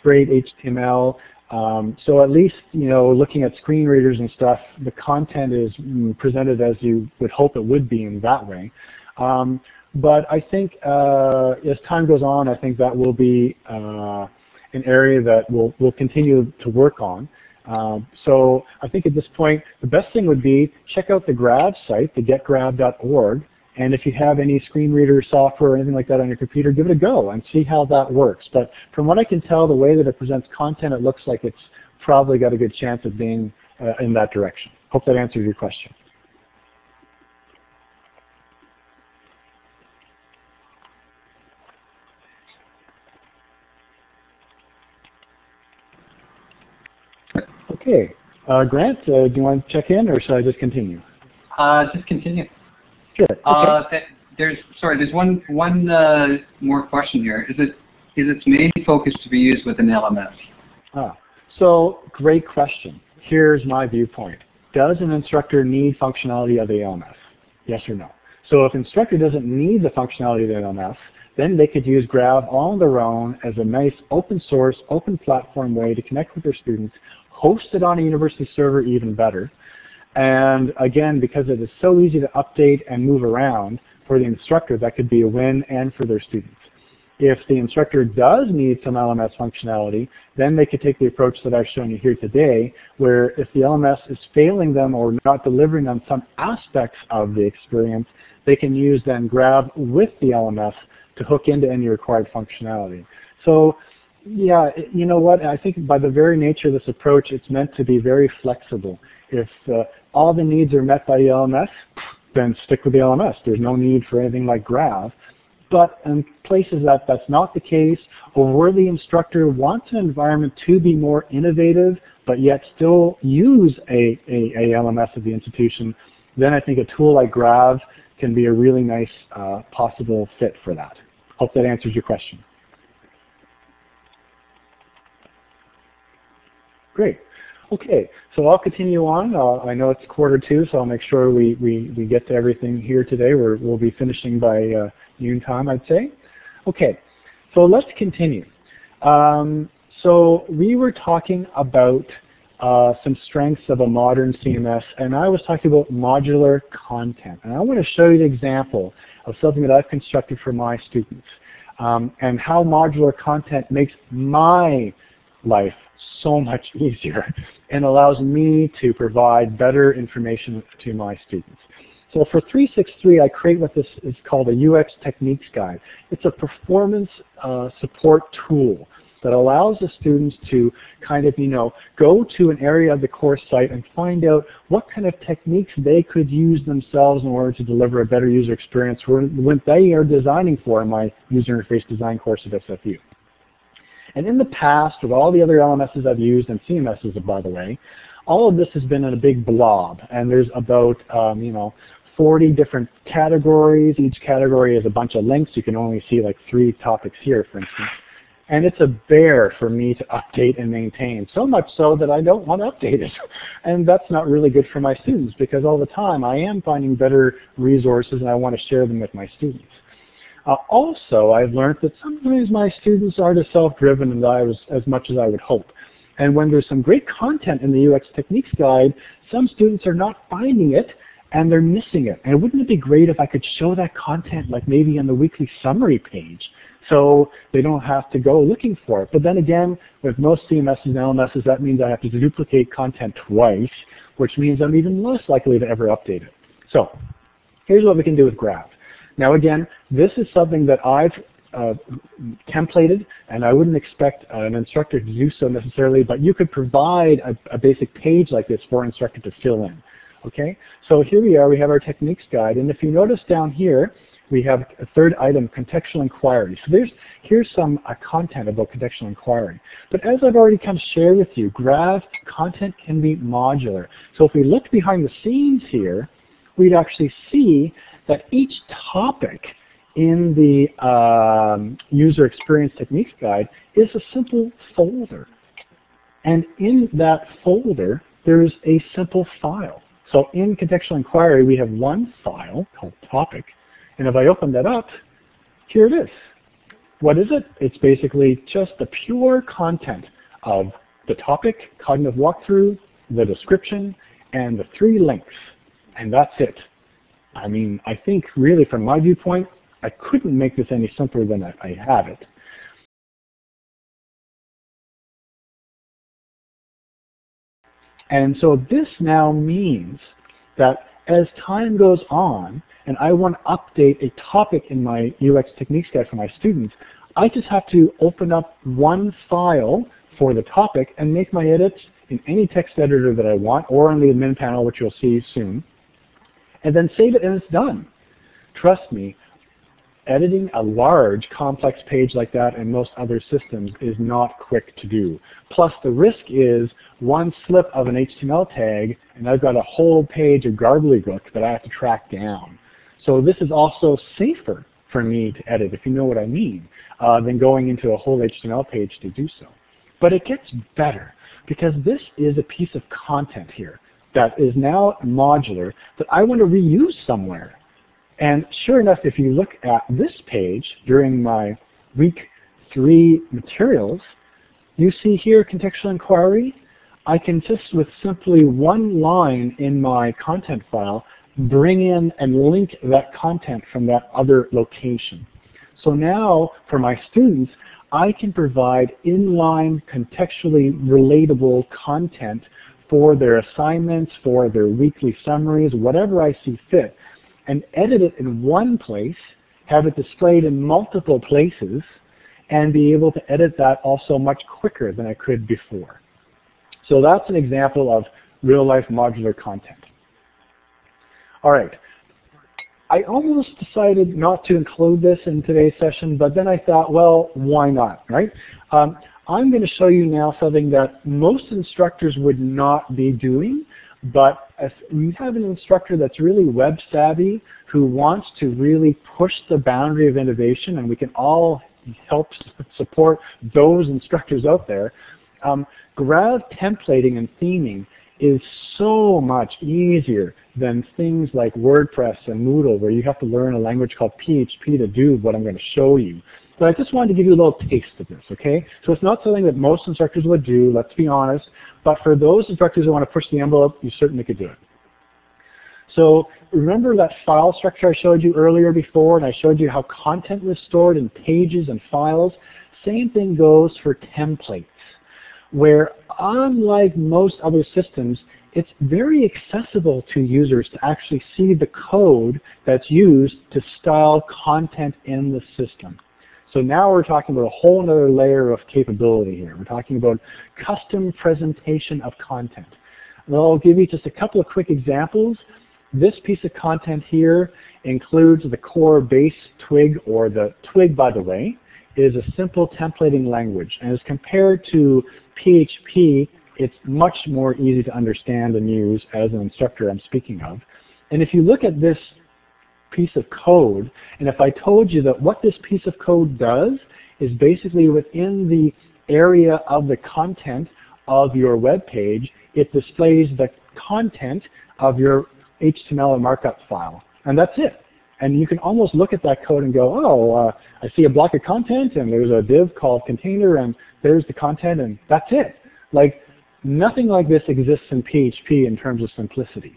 straight H T M L. Um, so at least, you know, looking at screen readers and stuff, the content is presented as you would hope it would be in that way. Um, but I think uh, as time goes on, I think that will be uh, an area that we'll, we'll continue to work on. Um, so I think at this point, the best thing would be check out the Grav site, the get grav dot org, and if you have any screen reader software or anything like that on your computer, give it a go and see how that works. But from what I can tell, the way that it presents content, it looks like it's probably got a good chance of being uh, in that direction. Hope that answered your question. Okay. Uh, Grant, uh, do you want to check in, or should I just continue? Uh, just continue. Sure. Okay. Uh, th there's sorry. There's one one uh, more question here. Is it is its main focus to be used with an L M S? Ah, so great question. Here's my viewpoint. Does an instructor need functionality of the L M S? Yes or no? So if an instructor doesn't need the functionality of the L M S, then they could use Grav on their own as a nice open source, open platform way to connect with their students, hosted on a university server, even better. And again, because it is so easy to update and move around for the instructor, that could be a win and for their students. If the instructor does need some L M S functionality, then they could take the approach that I've shown you here today, where if the L M S is failing them or not delivering on some aspects of the experience, they can use then Grav with the L M S to hook into any required functionality. So yeah, you know what, I think by the very nature of this approach, it's meant to be very flexible. If uh, all the needs are met by the L M S, then stick with the L M S. There's no need for anything like Grav. But in places that that's not the case, or where the instructor wants an environment to be more innovative, but yet still use a, a, a L M S of the institution, then I think a tool like Grav can be a really nice uh, possible fit for that. Hope that answers your question. Great. Okay, so I'll continue on. Uh, I know it's quarter two, so I'll make sure we, we, we get to everything here today. We're, we'll be finishing by uh, noontime, I'd say. Okay, so let's continue. Um, so we were talking about uh, some strengths of a modern C M S, and I was talking about modular content. And I want to show you an example of something that I've constructed for my students, um, and how modular content makes my life so much easier and allows me to provide better information to my students. So for three sixty-three, I create what this is called a U X Techniques Guide. It's a performance uh, support tool that allows the students to kind of, you know, go to an area of the course site and find out what kind of techniques they could use themselves in order to deliver a better user experience when they are designing for my user interface design course at S F U. And in the past, with all the other L M Ss I've used, and C M Ss, by the way, all of this has been in a big blob. And there's about, um, you know, forty different categories. Each category is a bunch of links. You can only see like three topics here, for instance. And it's a bear for me to update and maintain, so much so that I don't want to update it. And that's not really good for my students, because all the time I am finding better resources and I want to share them with my students. Uh, also, I've learned that sometimes my students aren't as self-driven as, I was, as much as I would hope. And when there's some great content in the U X Techniques Guide, some students are not finding it and they're missing it. And wouldn't it be great if I could show that content, like maybe on the weekly summary page, so they don't have to go looking for it? But then again, with most C M Ss and L M Ss, that means I have to duplicate content twice, which means I'm even less likely to ever update it. So here's what we can do with Grav. Now again, this is something that I've uh, templated, and I wouldn't expect an instructor to do so necessarily, but you could provide a, a basic page like this for an instructor to fill in. Okay? So here we are, we have our techniques guide, and if you notice down here, we have a third item, contextual inquiry. So there's, here's some uh, content about contextual inquiry. But as I've already kind of shared with you, Grav content can be modular. So if we look behind the scenes here, we'd actually see that each topic in the um, user experience techniques guide is a simple folder. And in that folder, there is a simple file. So in contextual inquiry, we have one file called topic. And if I open that up, here it is. What is it? It's basically just the pure content of the topic, cognitive walkthrough, the description, and the three links. And that's it. I mean, I think really from my viewpoint, I couldn't make this any simpler than I, I have it. And so this now means that as time goes on, and I want to update a topic in my U X techniques guide for my students, I just have to open up one file for the topic and make my edits in any text editor that I want, or on the admin panel, which you'll see soon, and then save it, and it's done. Trust me, editing a large, complex page like that in most other systems is not quick to do. Plus, the risk is one slip of an H T M L tag, and I've got a whole page of gobbledygook that I have to track down. So this is also safer for me to edit, if you know what I mean, uh, than going into a whole H T M L page to do so. But it gets better, because this is a piece of content here that is now modular that I want to reuse somewhere. And sure enough, if you look at this page during my week three materials, you see here contextual inquiry. I can just with simply one line in my content file bring in and link that content from that other location. So now for my students, I can provide inline contextually relatable content for their assignments, for their weekly summaries, whatever I see fit, and edit it in one place, have it displayed in multiple places, and be able to edit that also much quicker than I could before. So that's an example of real-life modular content. All right. I almost decided not to include this in today's session, but then I thought, well, why not, right? Um, I'm going to show you now something that most instructors would not be doing, but if you have an instructor that's really web savvy who wants to really push the boundary of innovation, and we can all help support those instructors out there, um, Grav templating and theming is so much easier than things like WordPress and Moodle, where you have to learn a language called P H P to do what I'm going to show you. But I just wanted to give you a little taste of this, okay? So it's not something that most instructors would do, let's be honest, but for those instructors who want to push the envelope, you certainly could do it. So remember that file structure I showed you earlier before, and I showed you how content was stored in pages and files? Same thing goes for templates, where unlike most other systems, it's very accessible to users to actually see the code that's used to style content in the system. So now we're talking about a whole other layer of capability here. We're talking about custom presentation of content. And I'll give you just a couple of quick examples. This piece of content here includes the core base twig, or the twig, by the way, is a simple templating language. And as compared to P H P, it's much more easy to understand and use as an instructor I'm speaking of. And if you look at this piece of code, and if I told you that what this piece of code does is basically within the area of the content of your web page, it displays the content of your H T M L and markup file. And that's it. And you can almost look at that code and go, oh, uh, I see a block of content, and there's a div called container, and there's the content, and that's it. Like, nothing like this exists in P H P in terms of simplicity.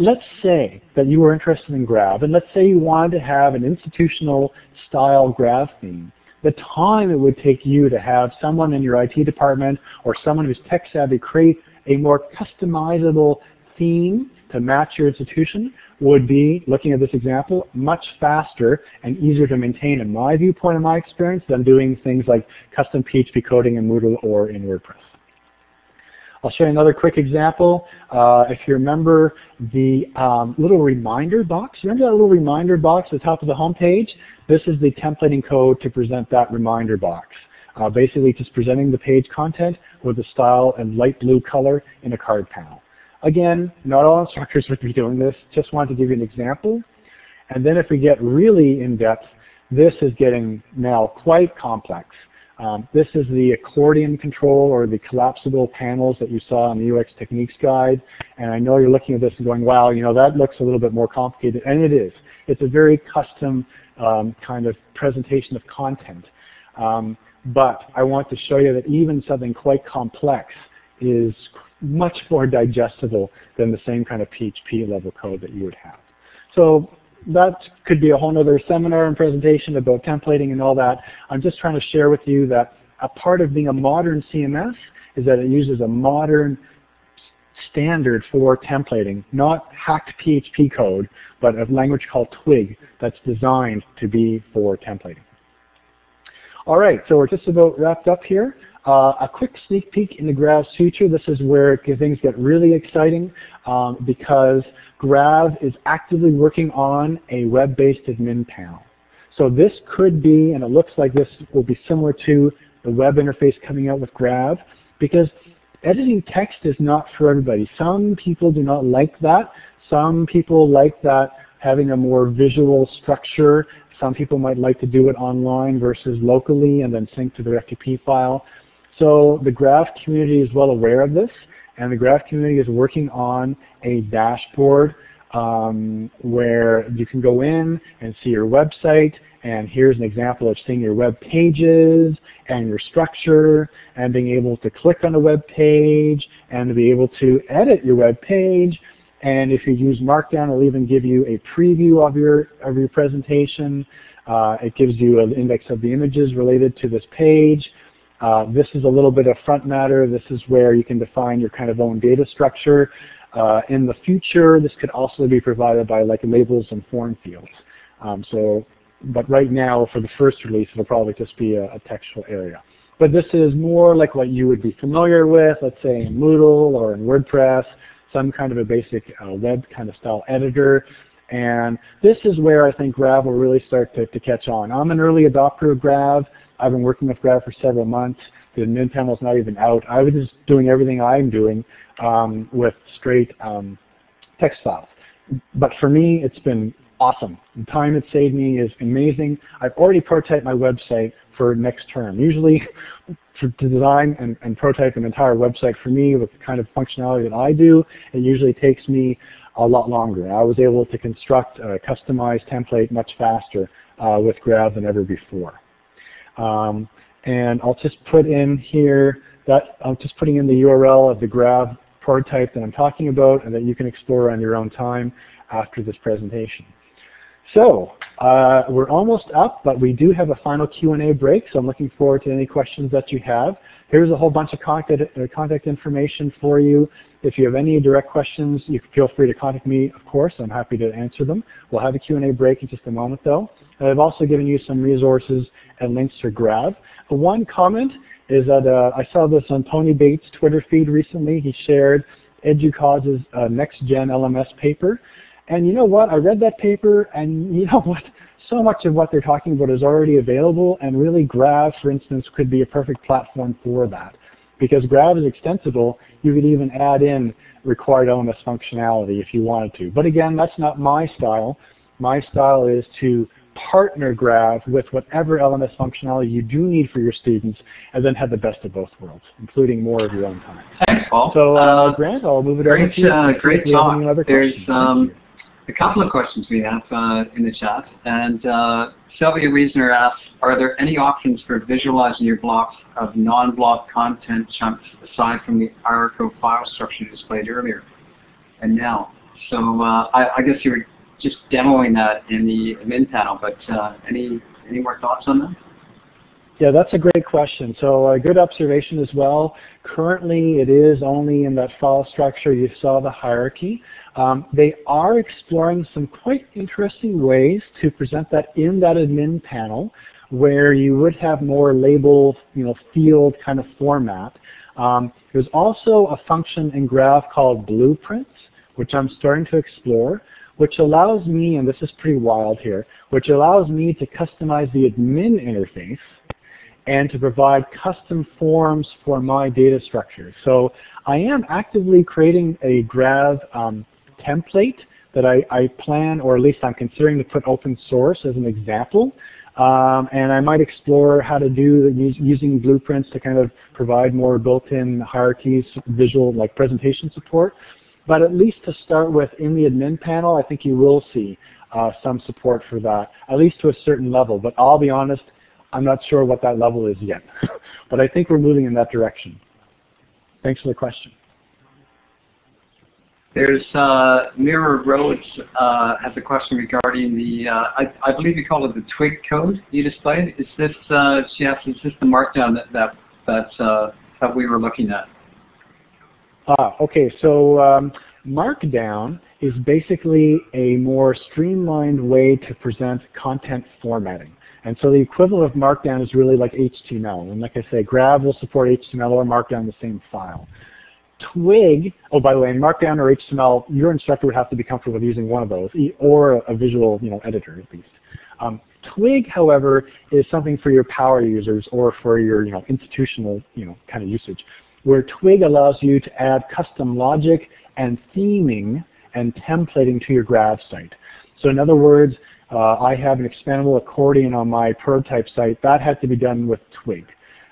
Let's say that you were interested in Grav, and let's say you wanted to have an institutional style Grav theme. The time it would take you to have someone in your I T department or someone who's tech savvy create a more customizable theme to match your institution would be, looking at this example, much faster and easier to maintain in my viewpoint and my experience than doing things like custom P H P coding in Moodle or in WordPress. I'll show you another quick example. Uh, if you remember the um, little reminder box, remember that little reminder box at the top of the home page? This is the templating code to present that reminder box. Uh, basically just presenting the page content with the style and light blue color in a card panel. Again, not all instructors would be doing this. Just wanted to give you an example. And then if we get really in-depth, this is getting now quite complex. Um, this is the accordion control or the collapsible panels that you saw in the U X Techniques Guide. And I know you're looking at this and going, wow, you know, that looks a little bit more complicated. And it is. It's a very custom um, kind of presentation of content. Um, but I want to show you that even something quite complex is much more digestible than the same kind of P H P level code that you would have. So that could be a whole other seminar and presentation about templating and all that. I'm just trying to share with you that a part of being a modern C M S is that it uses a modern standard for templating, not hacked P H P code, but a language called twig that's designed to be for templating. All right, so we're just about wrapped up here. Uh, a quick sneak peek into Grav's future. This is where things get really exciting um, because Grav is actively working on a web-based admin panel. So this could be, and it looks like this will be similar to the web interface coming out with Grav, because editing text is not for everybody. Some people do not like that. Some people like that having a more visual structure. Some people might like to do it online versus locally and then sync to their F T P file. So the Grav community is well aware of this, and the Grav community is working on a dashboard um, where you can go in and see your website, and here's an example of seeing your web pages and your structure and being able to click on a web page and to be able to edit your web page. And if you use Markdown, it'll even give you a preview of your of your presentation. Uh, it gives you an index of the images related to this page. Uh, this is a little bit of front matter. This is where you can define your kind of own data structure. Uh, in the future, this could also be provided by like labels and form fields. Um, so, but right now, for the first release, it'll probably just be a, a textual area. But this is more like what you would be familiar with, let's say in Moodle or in WordPress. Some kind of a basic uh, web kind of style editor. And this is where I think Grav will really start to, to catch on. I'm an early adopter of Grav. I've been working with Grav for several months. The admin panel's not even out. I was just doing everything I'm doing um, with straight um, text files. But for me, it's been awesome. The time it saved me is amazing. I've already prototyped my website for next term. Usually, to design and, and prototype an entire website for me with the kind of functionality that I do, it usually takes me a lot longer. I was able to construct a customized template much faster uh, with Grav than ever before. Um, and I'll just put in here that I'm just putting in the U R L of the Grav prototype that I'm talking about, and that you can explore on your own time after this presentation. So uh, we're almost up, but we do have a final Q and A break, so I'm looking forward to any questions that you have. Here's a whole bunch of contact, uh, contact information for you. If you have any direct questions, you can feel free to contact me, of course. I'm happy to answer them. We'll have a Q and A break in just a moment, though. And I've also given you some resources and links to Grav. The one comment is that uh, I saw this on Tony Bates' Twitter feed recently. He shared EDUCAUSE's uh, next-gen L M S paper. And you know what? I read that paper, and you know what? So much of what they're talking about is already available, and really Grav, for instance, could be a perfect platform for that. Because Grav is extensible, you could even add in required L M S functionality if you wanted to. But again, that's not my style. My style is to partner Grav with whatever L M S functionality you do need for your students, and then have the best of both worlds, including more of your own time. Thanks, Paul. So, uh, uh, Grant, I'll move it great, over to you. Uh, great talk. There's um, a couple of questions we have uh, in the chat. And uh, Sylvia Reisner asks, are there any options for visualizing your blocks of non-block content chunks aside from the hierarchical file structure displayed earlier and now? So uh, I, I guess you were just demoing that in the admin panel, but uh, any any more thoughts on that? Yeah, that's a great question. So a good observation as well. Currently, it is only in that file structure. You saw the hierarchy. Um, they are exploring some quite interesting ways to present that in that admin panel, where you would have more label, you know, field kind of format. Um, there's also a function in Grav called blueprints, which I'm starting to explore, which allows me, and this is pretty wild here, which allows me to customize the admin interface and to provide custom forms for my data structure. So I am actively creating a Grav um, template that I, I plan, or at least I'm considering, to put open source as an example. Um, and I might explore how to do using blueprints to kind of provide more built-in hierarchies, visual like presentation support. But at least to start with, in the admin panel, I think you will see uh, some support for that, at least to a certain level. But I'll be honest, I'm not sure what that level is yet. But I think we're moving in that direction. Thanks for the question. There's uh, Mira Rhodes uh, has a question regarding the, uh, I, I believe you call it the twig code you displayed. Is this, uh, she asked, is this the markdown that that, that, uh, that we were looking at? Ah, okay, so um, markdown is basically a more streamlined way to present content formatting. And so the equivalent of markdown is really like H T M L. And like I say, Grav will support H T M L or markdown in the same file. Twig, oh, by the way, in markdown or H T M L, your instructor would have to be comfortable with using one of those, or a visual, you know, editor at least. Um, Twig, however, is something for your power users or for your, you know, institutional, you know, kind of usage, where Twig allows you to add custom logic and theming and templating to your Grav site. So in other words, uh, I have an expandable accordion on my prototype site. That had to be done with Twig.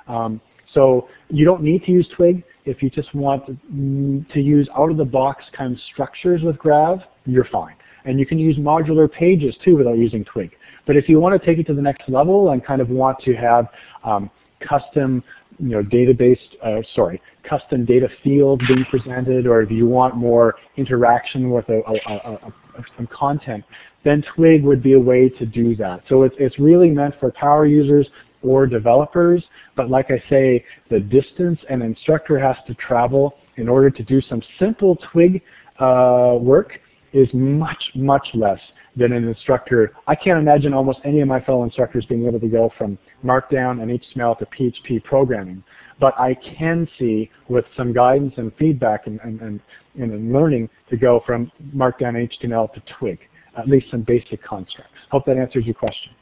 Um, so you don't need to use Twig. If you just want to use out-of-the-box kind of structures with Grav, you're fine. And you can use modular pages, too, without using Twig. But if you want to take it to the next level and kind of want to have um, custom you know, database, uh, sorry, custom data field being presented, or if you want more interaction with a, a, a, a, some content, then Twig would be a way to do that. So it's, it's really meant for power users or developers, but like I say, the distance an instructor has to travel in order to do some simple Twig uh, work is much, much less than an instructor. I can't imagine almost any of my fellow instructors being able to go from Markdown and H T M L to P H P programming. But I can see, with some guidance and feedback and, and, and, and learning, to go from Markdown H T M L to Twig, at least some basic constructs. Hope that answers your question.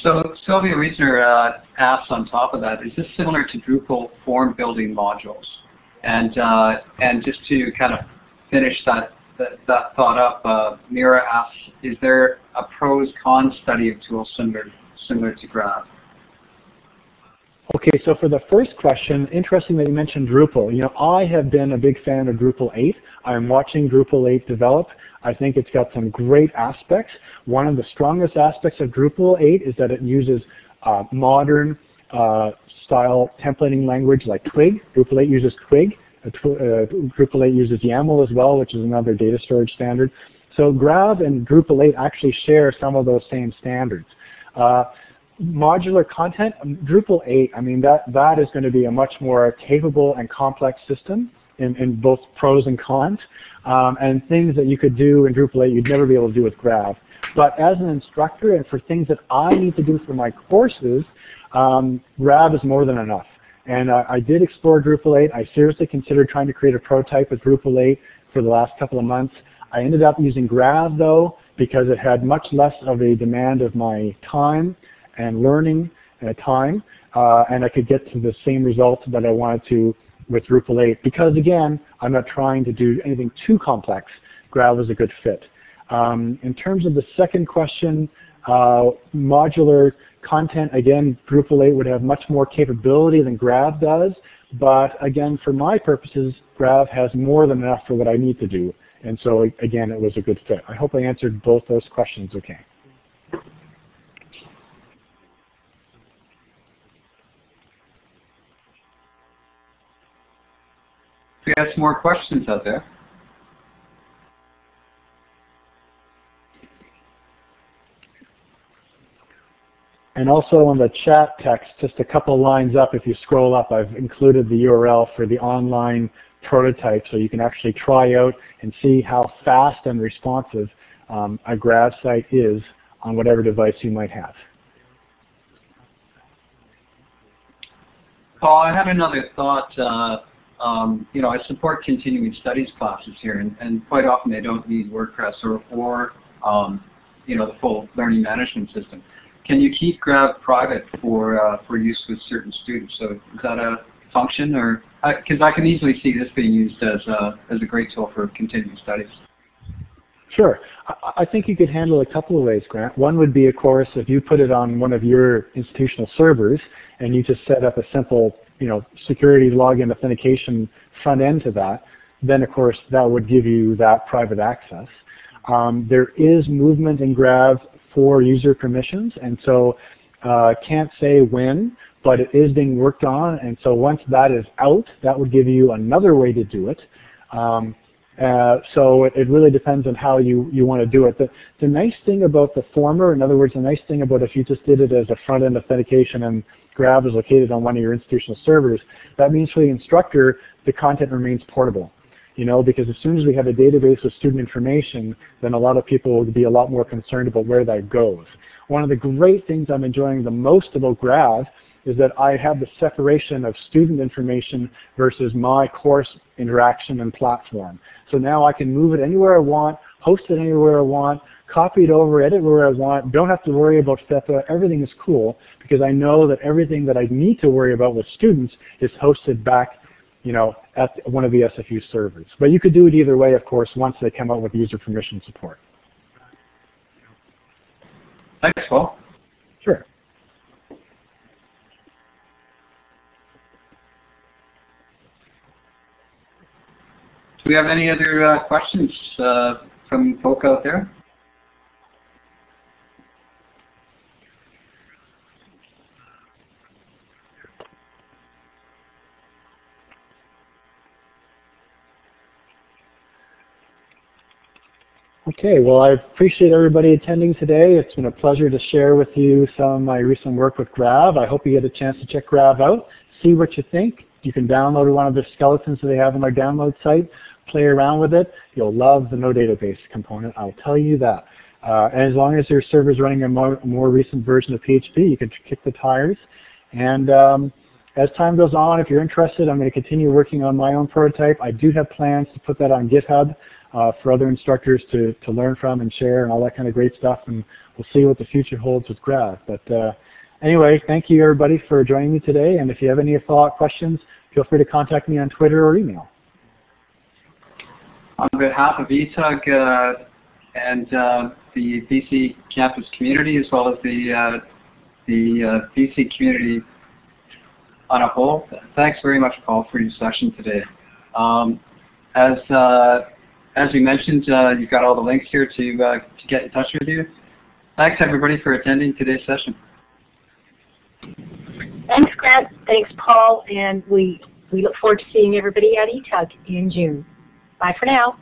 So Sylvia Reisner uh, asks on top of that, is this similar to Drupal form building modules? And, uh, and just to kind of finish that, that, that thought up, uh, Mira asks, is there a pros cons study of tools similar, similar to Grav? Okay, so for the first question, interesting that you mentioned Drupal. You know, I have been a big fan of Drupal eight. I'm watching Drupal eight develop. I think it's got some great aspects. One of the strongest aspects of Drupal eight is that it uses uh, modern uh, style templating language like Twig. Drupal eight uses Twig. Uh, Drupal eight uses YAML as well, which is another data storage standard. So Grav and Drupal eight actually share some of those same standards. Uh, Modular content, Drupal eight, I mean, that, that is going to be a much more capable and complex system in, in both pros and cons. Um, and things that you could do in Drupal eight you'd never be able to do with Grav. But as an instructor and for things that I need to do for my courses, um, Grav is more than enough. And I, I did explore Drupal eight. I seriously considered trying to create a prototype with Drupal eight for the last couple of months. I ended up using Grav, though, because it had much less of a demand of my time and learning at a time, uh, and I could get to the same result that I wanted to with Drupal eight. Because again, I'm not trying to do anything too complex. Grav is a good fit. Um, in terms of the second question, uh, modular content, again, Drupal eight would have much more capability than Grav does, but again, for my purposes, Grav has more than enough for what I need to do. And so again, it was a good fit. I hope I answered both those questions okay. We have some more questions out there. And also on the chat text, just a couple lines up, if you scroll up, I've included the U R L for the online prototype so you can actually try out and see how fast and responsive um, a Grav site is on whatever device you might have. Paul, I had another thought. Uh, Um, you know, I support continuing studies classes here, and, and quite often they don't need WordPress or, or um, you know, the full learning management system. Can you keep Grav private for uh, for use with certain students? So is that a function, or because I, I can easily see this being used as a as a great tool for continuing studies? Sure. I think you could handle a couple of ways, Grant. One would be, of course, if you put it on one of your institutional servers and you just set up a simple, you know, security login authentication front end to that, then of course that would give you that private access. Um, there is movement in Grav for user permissions, and so uh, can't say when, but it is being worked on, and so once that is out, that would give you another way to do it. Um, Uh, so it, it really depends on how you, you want to do it. The, the nice thing about the former, in other words, the nice thing about if you just did it as a front-end authentication and Grav is located on one of your institutional servers, that means for the instructor, the content remains portable. You know, because as soon as we have a database with student information, then a lot of people will be a lot more concerned about where that goes. One of the great things I'm enjoying the most about Grav is that I have the separation of student information versus my course interaction and platform. So now I can move it anywhere I want, host it anywhere I want, copy it over, edit where I want, don't have to worry about F E P A, everything is cool because I know that everything that I need to worry about with students is hosted back, you know, at one of the S F U servers. But you could do it either way, of course, once they come out with user permission support. Thanks, Paul. Sure. Do we have any other uh, questions uh, from folk out there? Okay, well, I appreciate everybody attending today. It's been a pleasure to share with you some of my recent work with Grav. I hope you get a chance to check Grav out, see what you think. You can download one of the skeletons that they have on their download site, play around with it. You'll love the no database component, I'll tell you that. Uh, and as long as your server's running a more, more recent version of P H P, you can kick the tires. And um, as time goes on, if you're interested, I'm going to continue working on my own prototype. I do have plans to put that on GitHub uh, for other instructors to, to learn from and share and all that kind of great stuff, and we'll see what the future holds with Grav. But uh, anyway, thank you everybody for joining me today, and if you have any follow-up questions, feel free to contact me on Twitter or email. On behalf of E T U G uh, and uh, the B C campus community, as well as the, uh, the uh, B C community on a whole, thanks very much, Paul, for your session today. Um, as, uh, as we mentioned, uh, you've got all the links here to, uh, to get in touch with you. Thanks, everybody, for attending today's session. Thanks, Grant. Thanks, Paul. And we, we look forward to seeing everybody at E T U G in June. Bye for now.